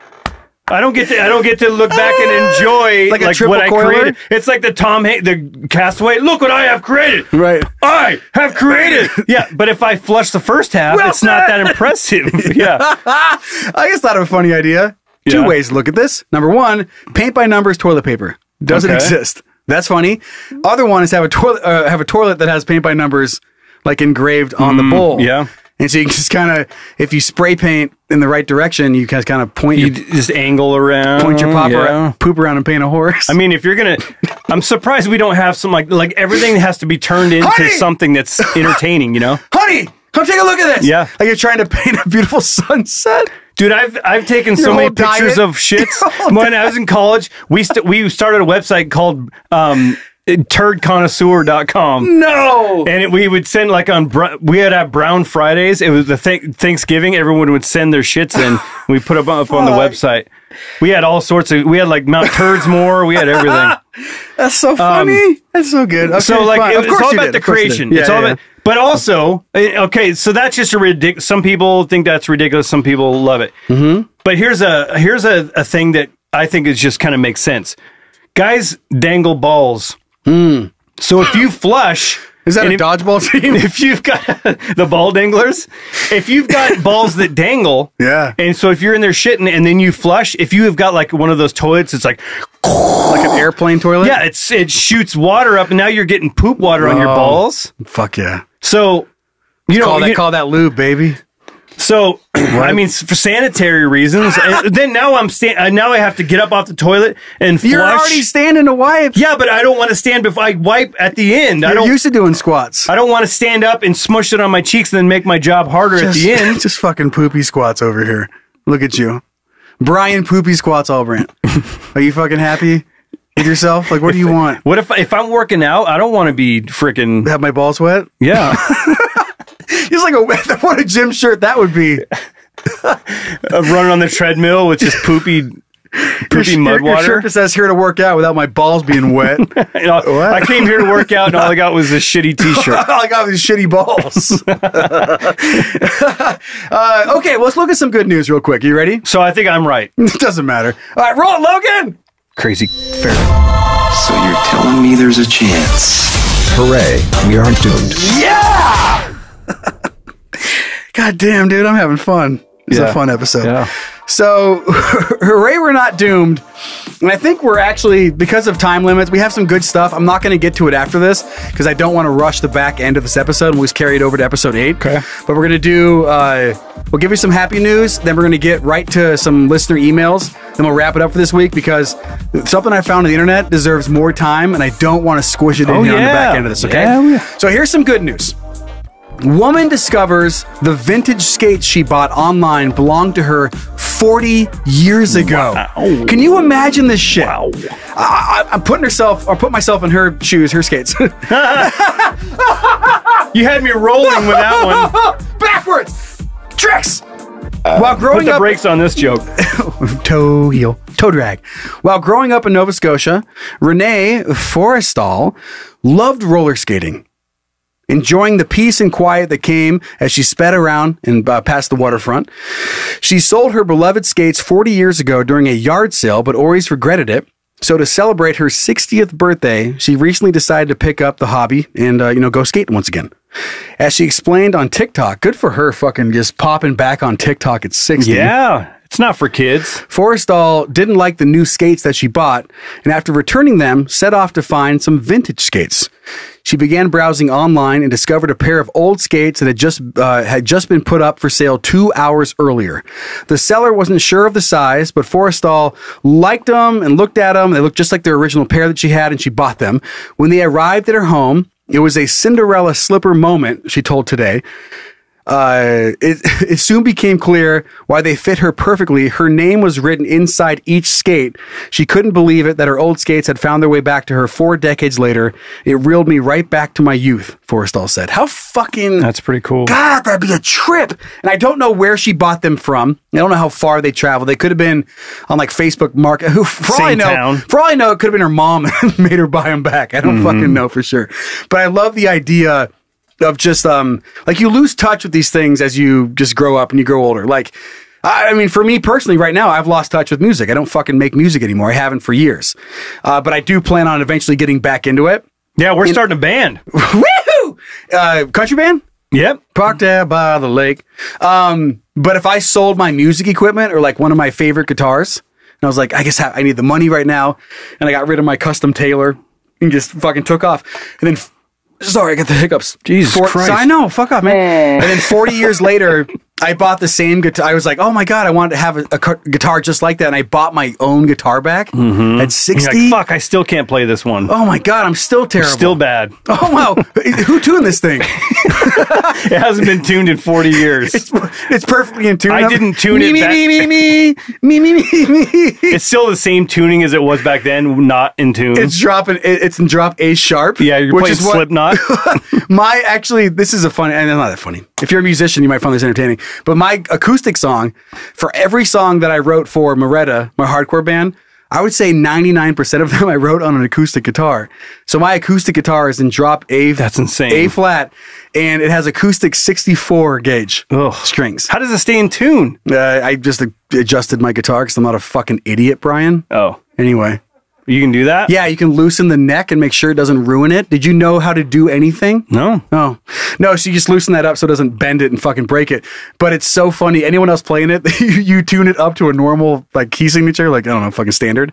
I don't get to. I don't get to look back and enjoy like, like what I created. It's like the Tom Hanks, the Castaway. Look what I have created. Right. I have created. Yeah. But if I flush the first half, well, it's not that impressive. Yeah. I just thought of a funny idea. Yeah. Two ways to look at this. Number one, paint by numbers toilet paper doesn't okay. exist. That's funny. Other one is have a toilet. Uh, have a toilet that has paint by numbers like engraved on mm, the bowl. Yeah. And so you can just kind of, if you spray paint in the right direction, you guys kind of point. You your, just angle around. Point your pop yeah. around, poop around and paint a horse. I mean, if you're going to, I'm surprised we don't have some like, like everything has to be turned into honey! something that's entertaining, you know? Honey, come take a look at this. Yeah. Like you're trying to paint a beautiful sunset. Dude, I've I've taken Your so many pictures diet? of shits. When I was in college, we st we started a website called um, turd connoisseur dot com. No! And it, we would send like on, we had at Brown Fridays. It was the th Thanksgiving. Everyone would send their shits in. We put them up, up on the website. We had all sorts of, we had like Mount Turdsmore. We had everything. That's so funny. Um, that's so good. Okay, so like, it, it's all about did. the creation. Yeah, it's all yeah, about, yeah. But also, okay, so that's just a ridiculous, some people think that's ridiculous. Some people love it. Mm-hmm. But here's a, here's a, a thing that I think is just kind of makes sense. Guys dangle balls. Mm. So if you flush... Is that and a if, dodgeball team? If you've got the ball danglers, if you've got balls that dangle, yeah. And so if you're in there shitting and then you flush, if you have got like one of those toilets, it's like like an airplane toilet. Yeah, it's it shoots water up, and now you're getting poop water oh, on your balls. Fuck yeah! So you know, call that, you, call that lube, baby. So I mean, for sanitary reasons. And then now I'm stand. Now I have to get up off the toilet and flush. You're already standing to wipe. Yeah, but I don't want to stand before I wipe at the end. You're I don't used to doing squats. I don't want to stand up and smush it on my cheeks and then make my job harder just, at the end. Just fucking poopy squats over here. Look at you, Brian Poopy Squats Albrandt. Are you fucking happy with yourself? Like, what if, do you want? What if if I'm working out? I don't want to be freaking have my balls wet. Yeah. He's like, a, what a gym shirt that would be. Of running on the treadmill with just poopy, poopy your, mud your, water. Your shirt just says here to work out without my balls being wet. You know, I came here to work out and all I got was a shitty t-shirt. All I got was shitty balls. uh, okay, well, let's look at some good news real quick. You ready? So I think I'm right. It doesn't matter. All right, roll it, Logan. Crazy Ferret. So you're telling me there's a chance. Hooray, we aren't doomed. Yeah! God damn, dude, I'm having fun. It's yeah. a fun episode. Yeah. So, hooray, we're not doomed. And I think we're actually, because of time limits, we have some good stuff. I'm not going to get to it after this because I don't want to rush the back end of this episode. We'll just carry it over to episode eight. Okay. But we're going to do, uh, we'll give you some happy news. Then we're going to get right to some listener emails. Then we'll wrap it up for this week because something I found on the internet deserves more time. And I don't want to squish it in oh, here yeah. on the back end of this. Okay. Yeah, yeah. So, here's some good news. Woman discovers the vintage skates she bought online belonged to her forty years ago. Wow. Can you imagine this shit? Wow. I, I, I'm putting herself, or put myself in her shoes, her skates. You had me rolling with that one. Backwards. Tricks. Uh, While growing put the up, brakes on this joke. Toe heel, toe drag. While growing up in Nova Scotia, Renee Forrestal loved roller skating, enjoying the peace and quiet that came as she sped around and uh, past the waterfront. She sold her beloved skates forty years ago during a yard sale, but always regretted it. So to celebrate her sixtieth birthday, she recently decided to pick up the hobby and, uh, you know, go skate once again. As she explained on TikTok, good for her fucking just popping back on TikTok at sixty. Yeah. It's not for kids. Forrestal didn't like the new skates that she bought, and after returning them, set off to find some vintage skates. She began browsing online and discovered a pair of old skates that had just uh, had just been put up for sale two hours earlier. The seller wasn't sure of the size, but Forrestal liked them and looked at them. They looked just like their original pair that she had, and she bought them. When they arrived at her home, it was a Cinderella slipper moment, she told Today. Uh, it, it soon became clear why they fit her perfectly. Her name was written inside each skate. She couldn't believe it that her old skates had found their way back to her four decades later. It reeled me right back to my youth, Forrestal said. How fucking... That's pretty cool. God, that'd be a trip. And I don't know where she bought them from. I don't know how far they traveled. They could have been on like Facebook Market. Who, for all I know, for all I know, it could have been her mom and made her buy them back. I don't mm-hmm. fucking know for sure. But I love the idea of just, um, like, you lose touch with these things as you just grow up and you grow older. Like, I, I mean, for me personally, right now, I've lost touch with music. I don't fucking make music anymore. I haven't for years. Uh, but I do plan on eventually getting back into it. Yeah, we're and, starting a band. Woohoo! Uh, country band? Yep. Parked out by the lake. Um, but if I sold my music equipment or, like, one of my favorite guitars, and I was like, I guess I need the money right now, and I got rid of my custom Taylor and just fucking took off. And then... Sorry, I got the hiccups. Jesus For, Christ. So I know. Fuck off, man. And then forty years later, I bought the same guitar. I was like, oh my God, I wanted to have a, a guitar just like that. And I bought my own guitar back mm-hmm. at sixty. Like, fuck, I still can't play this one. Oh my God, I'm still terrible. You're still bad. Oh wow. Who tuned this thing? It hasn't been tuned in forty years. It's, it's perfectly in tune. I didn't tune me, it me, back. Me, me, me, me, me, me, me. It's still the same tuning as it was back then, not in tune. It's dropping, it's in drop A sharp. Yeah, you're playing Slipknot. My, actually, this is a funny, and not that funny. If you're a musician, you might find this entertaining. But my acoustic song, for every song that I wrote for Moretta, my hardcore band, I would say ninety-nine percent of them I wrote on an acoustic guitar. So my acoustic guitar is in drop A. That's insane. A flat, and it has acoustic sixty-four gauge Ugh. Strings. How does it stay in tune? Uh, I just adjusted my guitar because I'm not a fucking idiot, Brian. Oh. Anyway. You can do that? Yeah, you can loosen the neck and make sure it doesn't ruin it. Did you know how to do anything? No. Oh. No, so you just loosen that up so it doesn't bend it and fucking break it. But it's so funny. Anyone else playing it, you tune it up to a normal like key signature, like, I don't know, fucking standard.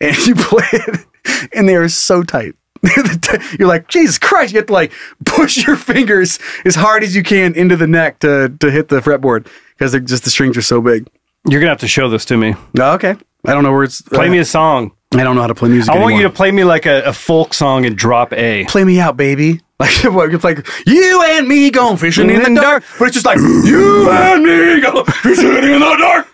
And you play it, and they are so tight. You're like, Jesus Christ, you have to like push your fingers as hard as you can into the neck to, to hit the fretboard because they're just, the strings are so big. You're going to have to show this to me. Oh, okay. I don't know where it's... Play uh, me a song. I don't know how to play music I anymore. Want you to play me like a, a folk song and drop A. Play me out, baby. Like, what, you're like, you and me going fishing in, in the dark. dark. But it's just like, you and me going fishing in the dark.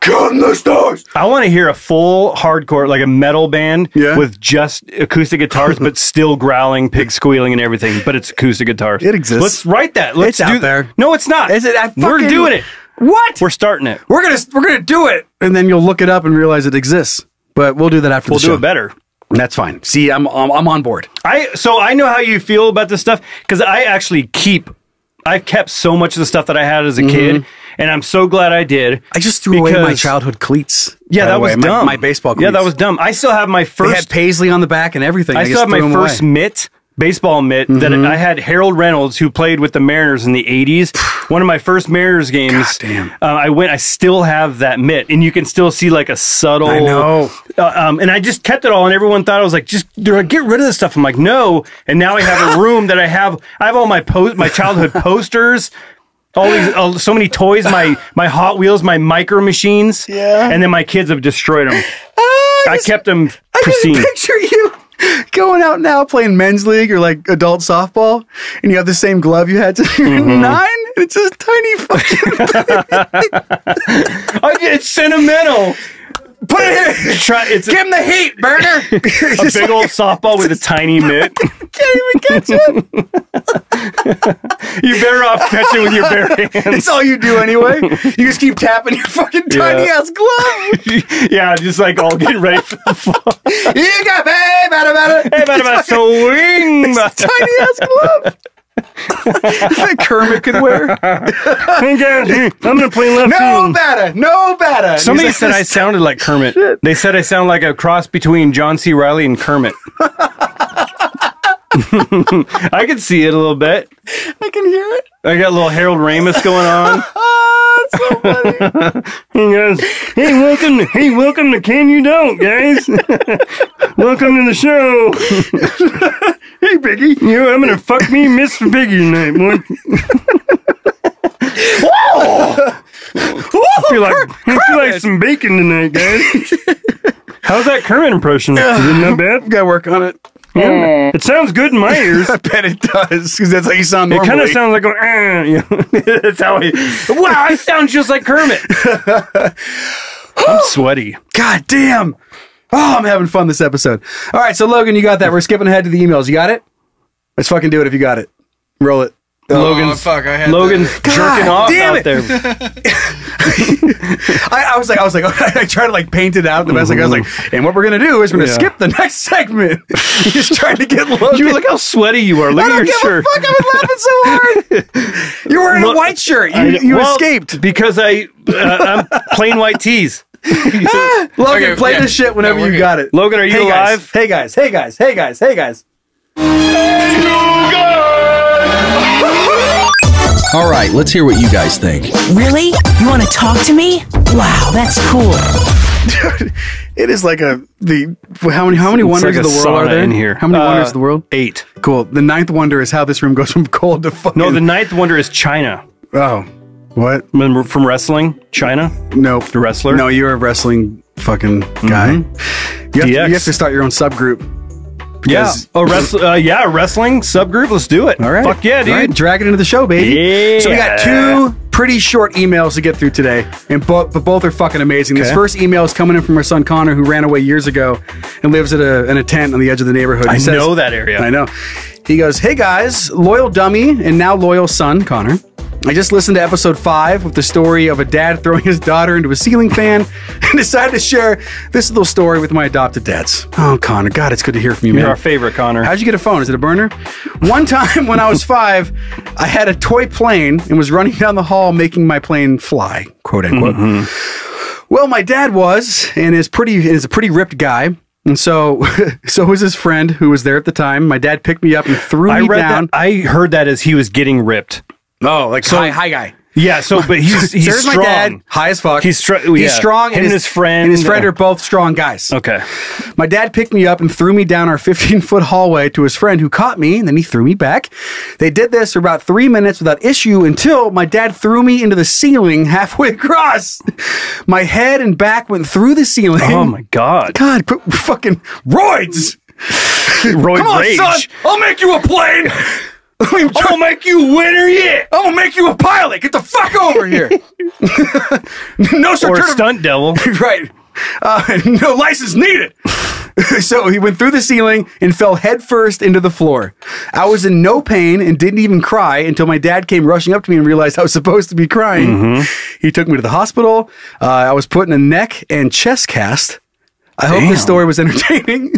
Come the stars. I want to hear a full hardcore, like a metal band yeah. with just acoustic guitars, but still growling, pig squealing, and everything. But it's acoustic guitars. It exists. Let's write that. Let's it's do out there. No, it's not. Is it? I fucking, We're doing it. What? We're starting it. We're gonna we're gonna do it, and then you'll look it up and realize it exists. But we'll do that after. We'll the show. do it better. That's fine. See, I'm I'm, I'm on board. I so I know how you feel about this stuff because I actually keep. I've kept so much of the stuff that I had as a mm-hmm. kid, and I'm so glad I did. I just threw because, away my childhood cleats. Yeah, that was dumb. My, my baseball cleats. Yeah, that was dumb. I still have my first... They had Paisley on the back and everything. I, I still have my first away. mitt, baseball mitt, mm-hmm. that I had Harold Reynolds, who played with the Mariners in the eighties. One of my first Mariners games, uh, I went, I still have that mitt, and you can still see like a subtle... I know. Uh, um, and I just kept it all, and everyone thought I was like, just they're like, get rid of this stuff. I'm like, no. And now I have a room that I have, I have all my post, my childhood posters, all these, all, so many toys, my, my Hot Wheels, my micro machines. Yeah. And then my kids have destroyed them. Uh, I, I just, kept them pristine. I didn't picture you going out now playing men's league or like adult softball, and you have the same glove you had to mm-hmm. nine. It's a tiny fucking. I, it's sentimental. Put it here. Try, it's Give a, him the heat, burner. A big like, old softball with a tiny mitt. Can't even catch it. You're better off catching with your bare hands. It's all you do anyway. You just keep tapping your fucking tiny yeah. ass glove. Yeah, just like all getting ready for the fall. You got me, bada bada. Hey, bada bada. Swing. Tiny ass glove. That Kermit could wear. I'm gonna play left. No team. Batter, no batter. Somebody like, said I sounded like Kermit. Shit. They said I sound like a cross between John C. Reilly and Kermit. I can see it a little bit. I can hear it. I got a little Harold Ramis going on. That's so funny. Hey guys, hey welcome, to, hey welcome to Can You Don't, guys. Welcome to the show. Hey, Biggie. You know, I'm going to fuck me, Miss Biggie tonight, boy. Whoa! Whoa! I feel like, I feel like some bacon tonight, guys. How's that Kermit impression? Is it not bad? Gotta work on it. Yeah. It sounds good in my ears. I bet it does, because that's how you sound normally. It kind of sounds like going, ah, you know? That's how I... Wow, I sound just like Kermit. I'm sweaty. God damn. Oh, I'm having fun this episode. All right, so Logan, you got that. We're skipping ahead to the emails. You got it? Let's fucking do it if you got it. Roll it. Oh, Logan's, fuck, I had Logan's jerking off damn it. out there. I, I was like, I was like, I tried to like paint it out the best mm-hmm. I was like, and what we're gonna do is we're gonna yeah. skip the next segment. Just trying to get Logan. You look how sweaty you are. Look at your shirt. I don't give a fuck. I was laughing so hard. You're wearing look, a white shirt. You, I, you well, escaped because I uh, I'm plain white tees. ah, Logan, okay, play yeah. this shit whenever yeah, you good. got it. Logan, are you hey alive? Guys. Hey guys, hey guys, hey guys, hey guys. Hey you guys! All right, let's hear what you guys think. Really? You want to talk to me? Wow, that's cool. Dude, it is like a the how many how many it's wonders like of the world are there in here? How many uh, wonders of the world? Eight. Cool. The ninth wonder is how this room goes from cold to fucking. No, the ninth wonder is China. Oh. What? From wrestling? China? Nope. The wrestler? No, you're a wrestling fucking guy. Mm-hmm. you, have to, you have to start your own subgroup. Yeah. Oh, wrest uh, yeah, wrestling subgroup. Let's do it. All right. Fuck yeah, dude. All right. Drag it into the show, baby. Yeah. So we got two pretty short emails to get through today, and bo but both are fucking amazing. Okay. This first email is coming in from our son Connor, who ran away years ago and lives at a, in a tent on the edge of the neighborhood. He I says, know that area. I know. He goes, hey guys, loyal dummy and now loyal son, Connor. I just listened to episode five with the story of a dad throwing his daughter into a ceiling fan and decided to share this little story with my adopted dads. Oh, Connor, God, it's good to hear from you, man. You're our favorite, Connor. How'd you get a phone? Is it a burner? One time when I was five, I had a toy plane and was running down the hall making my plane fly, quote unquote. Mm-hmm. Well, my dad was, and is pretty is a pretty ripped guy. And so, so was his friend who was there at the time. My dad picked me up and threw I me read down. That, I heard that as he was getting ripped. Oh, like so, high, high guy. Yeah. So, but he's he's There's strong. My dad, high as fuck. He's, str he's yeah. strong. Him and his, his friend and his friend are both strong guys. Okay. My dad picked me up and threw me down our fifteen foot hallway to his friend, who caught me, and then he threw me back. They did this for about three minutes without issue until my dad threw me into the ceiling halfway across. My head and back went through the ceiling. Oh my god! God, put fucking roids. Roid Come on, rage. Son. I'll make you a plane. I'm gonna make you winner yet. I'm gonna make you a pilot. Get the fuck over here. No sir, or a stunt devil, right? Uh, no license needed. So he went through the ceiling and fell headfirst into the floor. I was in no pain and didn't even cry until my dad came rushing up to me and realized I was supposed to be crying. Mm-hmm. He took me to the hospital. Uh, I was put in a neck and chest cast. I Damn. hope this story was entertaining.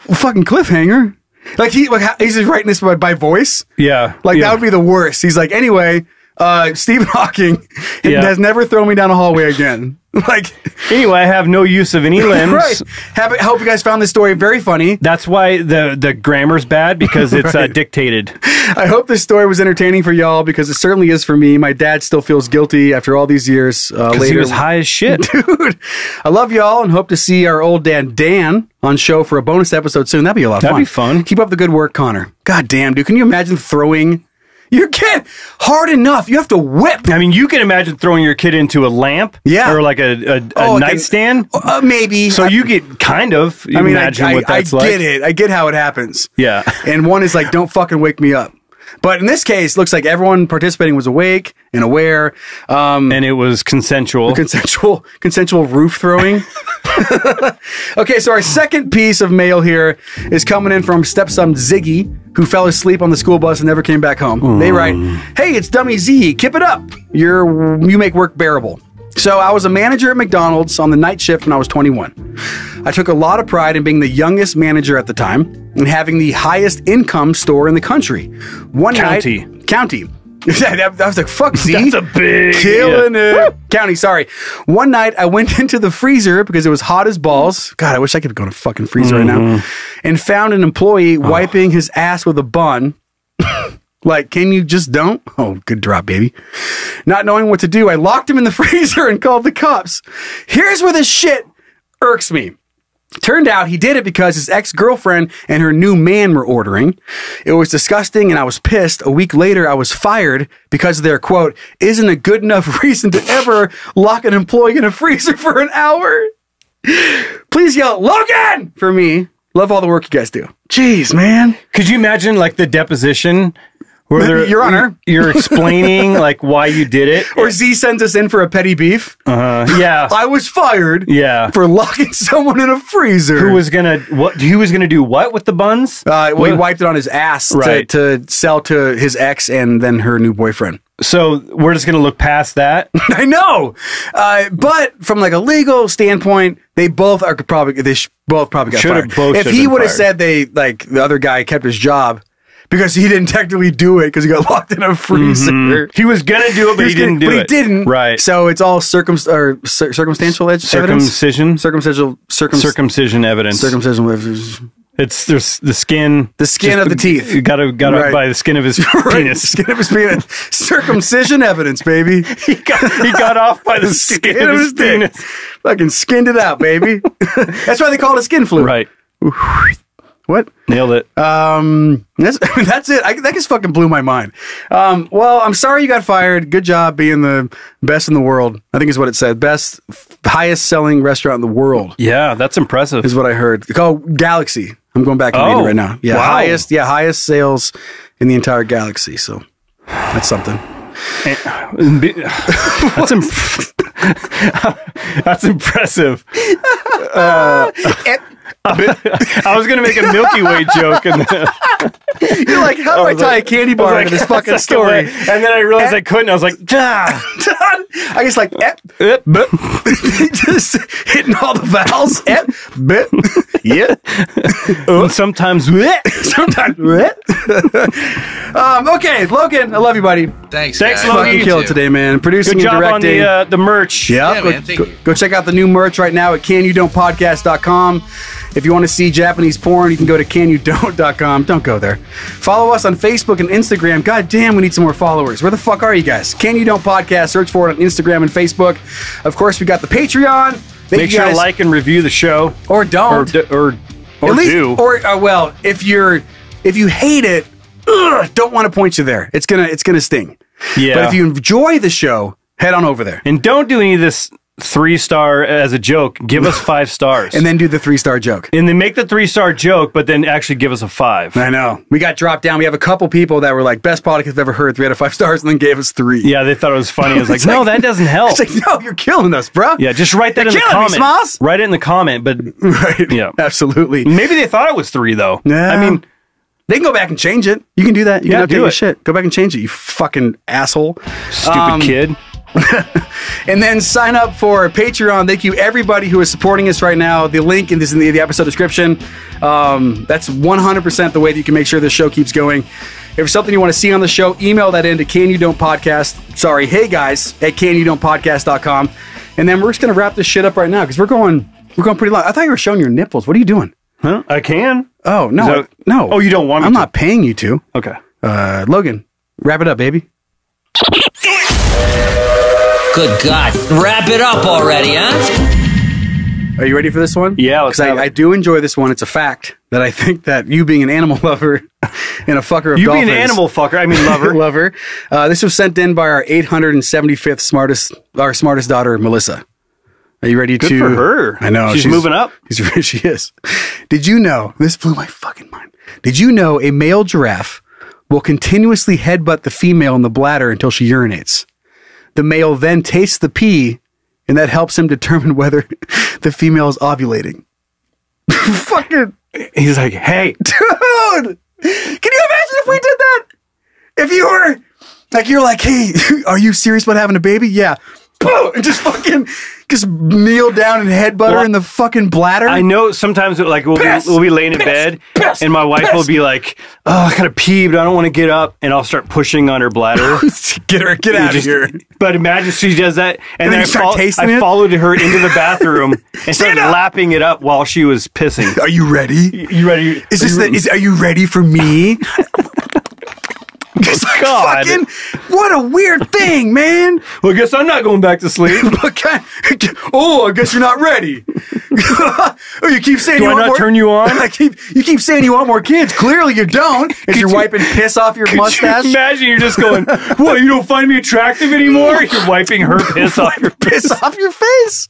Fucking cliffhanger. Like, he, like he's just writing this by, by voice. Yeah. Like, yeah. that would be the worst. He's like, anyway, uh, Stephen Hawking yeah. has never thrown me down a hallway again. Like, anyway, I have no use of any limbs. Right. Have it, hope you guys found this story very funny. That's why the, the grammar's bad, because it's right. uh, dictated. I hope this story was entertaining for y'all, because it certainly is for me. My dad still feels guilty after all these years. Uh, later. He was high as shit. Dude, I love y'all and hope to see our old dad, Dan, on show for a bonus episode soon. That'd be a lot of That'd fun. That'd be fun. Keep up the good work, Connor. God damn, dude. Can you imagine throwing... Your kid, hard enough. You have to whip. I mean, you can imagine throwing your kid into a lamp, yeah, or like a, a, a oh, nightstand, like uh, maybe. So I, you get kind of. You I mean, imagine I, what that's I, I like. get it. I get how it happens. Yeah, and one is like, don't fucking wake me up. But in this case, looks like everyone participating was awake and aware, um, and it was consensual, consensual, consensual roof throwing. Okay, so our second piece of mail here is coming in from stepson Ziggy, who fell asleep on the school bus and never came back home. Mm. They write, "Hey, it's Dummy Z. Keep it up. You're you make work bearable." So I was a manager at McDonald's on the night shift when I was twenty-one. I took a lot of pride in being the youngest manager at the time and having the highest income store in the country. One county. night, county. I was like, fuck, Z. That's a big... Killing yeah. it. County, sorry. One night, I went into the freezer because it was hot as balls. God, I wish I could go to a fucking freezer mm-hmm. right now. And found an employee oh. wiping his ass with a bun. Like, can you just don't? Oh, good drop, baby. Not knowing what to do, I locked him in the freezer and called the cops. Here's where this shit irks me. Turned out he did it because his ex-girlfriend and her new man were ordering. It was disgusting and I was pissed. A week later, I was fired because of their, quote, isn't a good enough reason to ever lock an employee in a freezer for an hour. Please yell, Logan, for me. Love all the work you guys do. Jeez, man. Could you imagine, like, the deposition... There, Your Honor, you're explaining like why you did it, or Z sends us in for a petty beef. Uh, yeah, I was fired. Yeah, for locking someone in a freezer. Who was gonna what? Who was gonna do what with the buns? Uh, well, he wiped it on his ass right. to, to sell to his ex and then her new boyfriend. So we're just gonna look past that. I know, uh, but from like a legal standpoint, they both are probably they sh both probably got should've, fired. Both if he would have said they like the other guy kept his job. Because he didn't technically do it because he got locked in a freezer. Mm-hmm. He was going to do it, but he, he didn't gonna, do but it. But he didn't. Right. So it's all circum or cir circumstantial evidence? Circumcision? Circumcision. Circum circumcision evidence. Circumcision evidence. It's there's the skin. The skin of the, the teeth. You got to got right. by the skin of his right. penis. The skin of his penis. Circumcision evidence, baby. He got, he got off by the, the skin, skin of his, his penis. Dick. Fucking skinned it out, baby. That's why they call it a skin flu. Right. Oof. What? Nailed it. Um, that's, I mean, that's it. I, that just fucking blew my mind. Um, well, I'm sorry you got fired. Good job being the best in the world. I think is what it said. Best, highest selling restaurant in the world. Yeah, that's impressive. Is what I heard. It's called Galaxy. I'm going back and oh, reading it right now. Yeah, wow. highest. Yeah, highest sales in the entire galaxy. So that's something. That's imp that's impressive. Uh, I was gonna make a Milky Way joke, and you're like, "How do I, I tie like, a candy bar like, into this fucking story?" And then I realized and I couldn't. I was like, "Duh." I just like, eh, eh, but just hitting all the vowels. Eh, but yeah. And sometimes, sometimes. um, okay, Logan, I love you, buddy. Thanks, Thanks, guys. Logan. You killed it today, man. Producing and directing. Good job on the, uh, the merch. Yep. Yeah, go, man, thank go, you. Go check out the new merch right now at can you don't podcast dot com. If you want to see Japanese porn, you can go to can you don't dot com. Don't go there. Follow us on Facebook and Instagram. God damn, we need some more followers. Where the fuck are you guys? Can You Don't Podcast. Search for it on Instagram and Facebook. Of course, we got the Patreon. Thank Make you sure guys. to like and review the show. Or don't. Or, or, or At least, do. Or, uh, well, if you're, if you hate it, ugh, don't want to point you there. It's going to, it's going to sting. Yeah. But if you enjoy the show, head on over there. And don't do any of this three star as a joke. Give us five stars and then do the three star joke, and then make the three star joke, but then actually give us a five. I know we got dropped down. We have a couple people that were like, best podcast I've ever heard, three out of five stars, and then gave us three. Yeah, they thought it was funny. I was like, no, like, that doesn't help. It's like, no, you're killing us, bro. Yeah, just write that you're in the comment. Me, write it in the comment, but right, yeah, absolutely. Maybe they thought it was three though. Yeah, I mean, they can go back and change it. You can do that. You yeah, can do it. Shit, go back and change it. You fucking asshole, stupid um, kid. And then sign up for Patreon. Thank you everybody who is supporting us right now. The link is in the, the episode description. Um, that's one hundred percent the way that you can make sure this show keeps going. If there's something you want to see on the show, email that in to can you don't podcast. Sorry, hey guys, at can you don't podcast dot com. And then we're just going to wrap this shit up right now because we're going, we're going pretty long. I thought you were showing your nipples. What are you doing? Huh? I can. Oh, no. That, I, no. Oh, you don't want me I'm to? I'm not paying you to. Okay. Uh, Logan, wrap it up, baby. Good God. Wrap it up already, huh? Are you ready for this one? Yeah. Because I, I do enjoy this one. It's a fact that I think that you being an animal lover and a fucker of you dolphins. You being an animal fucker. I mean lover. Lover. Uh, this was sent in by our eight hundred seventy-fifth smartest, our smartest daughter, Melissa. Are you ready Good to... Good for her. I know. She's, she's moving up. She's, she is. Did you know... This blew my fucking mind. Did you know a male giraffe will continuously headbutt the female in the bladder until she urinates? The male then tastes the pee, and that helps him determine whether the female is ovulating. Fucking. He's like, hey. Dude! Can you imagine if we did that? If you were, like, you're like, hey, are you serious about having a baby? Yeah. And just fucking, just kneel down and headbutt well, her in the fucking bladder. I know sometimes, it, like, we'll be, we'll be laying in piss, bed, piss, and my wife piss. will be like, oh, I gotta pee, but I don't want to get up, and I'll start pushing on her bladder. Get her, get out just, of here. But imagine she does that, and, and then, then I, start fo I followed her into the bathroom and started lapping it up while she was pissing. Are you ready? You ready? Is this the, is, are you ready for me? It's like, God. Fucking, what a weird thing, man. Well, I guess I'm not going back to sleep. Okay. Oh, I guess you're not ready. Oh, you keep saying Do you I want not more. turn you on? I keep, you keep saying you want more kids. Clearly you don't. Because you're you, wiping piss off your mustache. You imagine you're just going, well, you don't find me attractive anymore? You're wiping her piss off your piss off your face.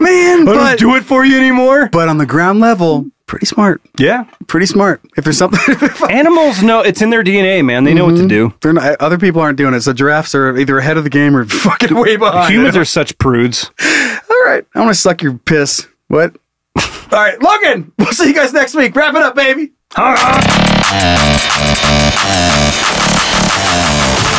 Man, I but, don't do it for you anymore. But on the ground level, pretty smart. Yeah. Pretty smart. If there's something... Animals know. It's in their D N A, man. They know mm-hmm. what to do. They're not, other people aren't doing it, so giraffes are either ahead of the game or fucking way behind. Humans are such prudes. All right. I want to suck your piss. What? All right. Logan, we'll see you guys next week. Wrap it up, baby. All right.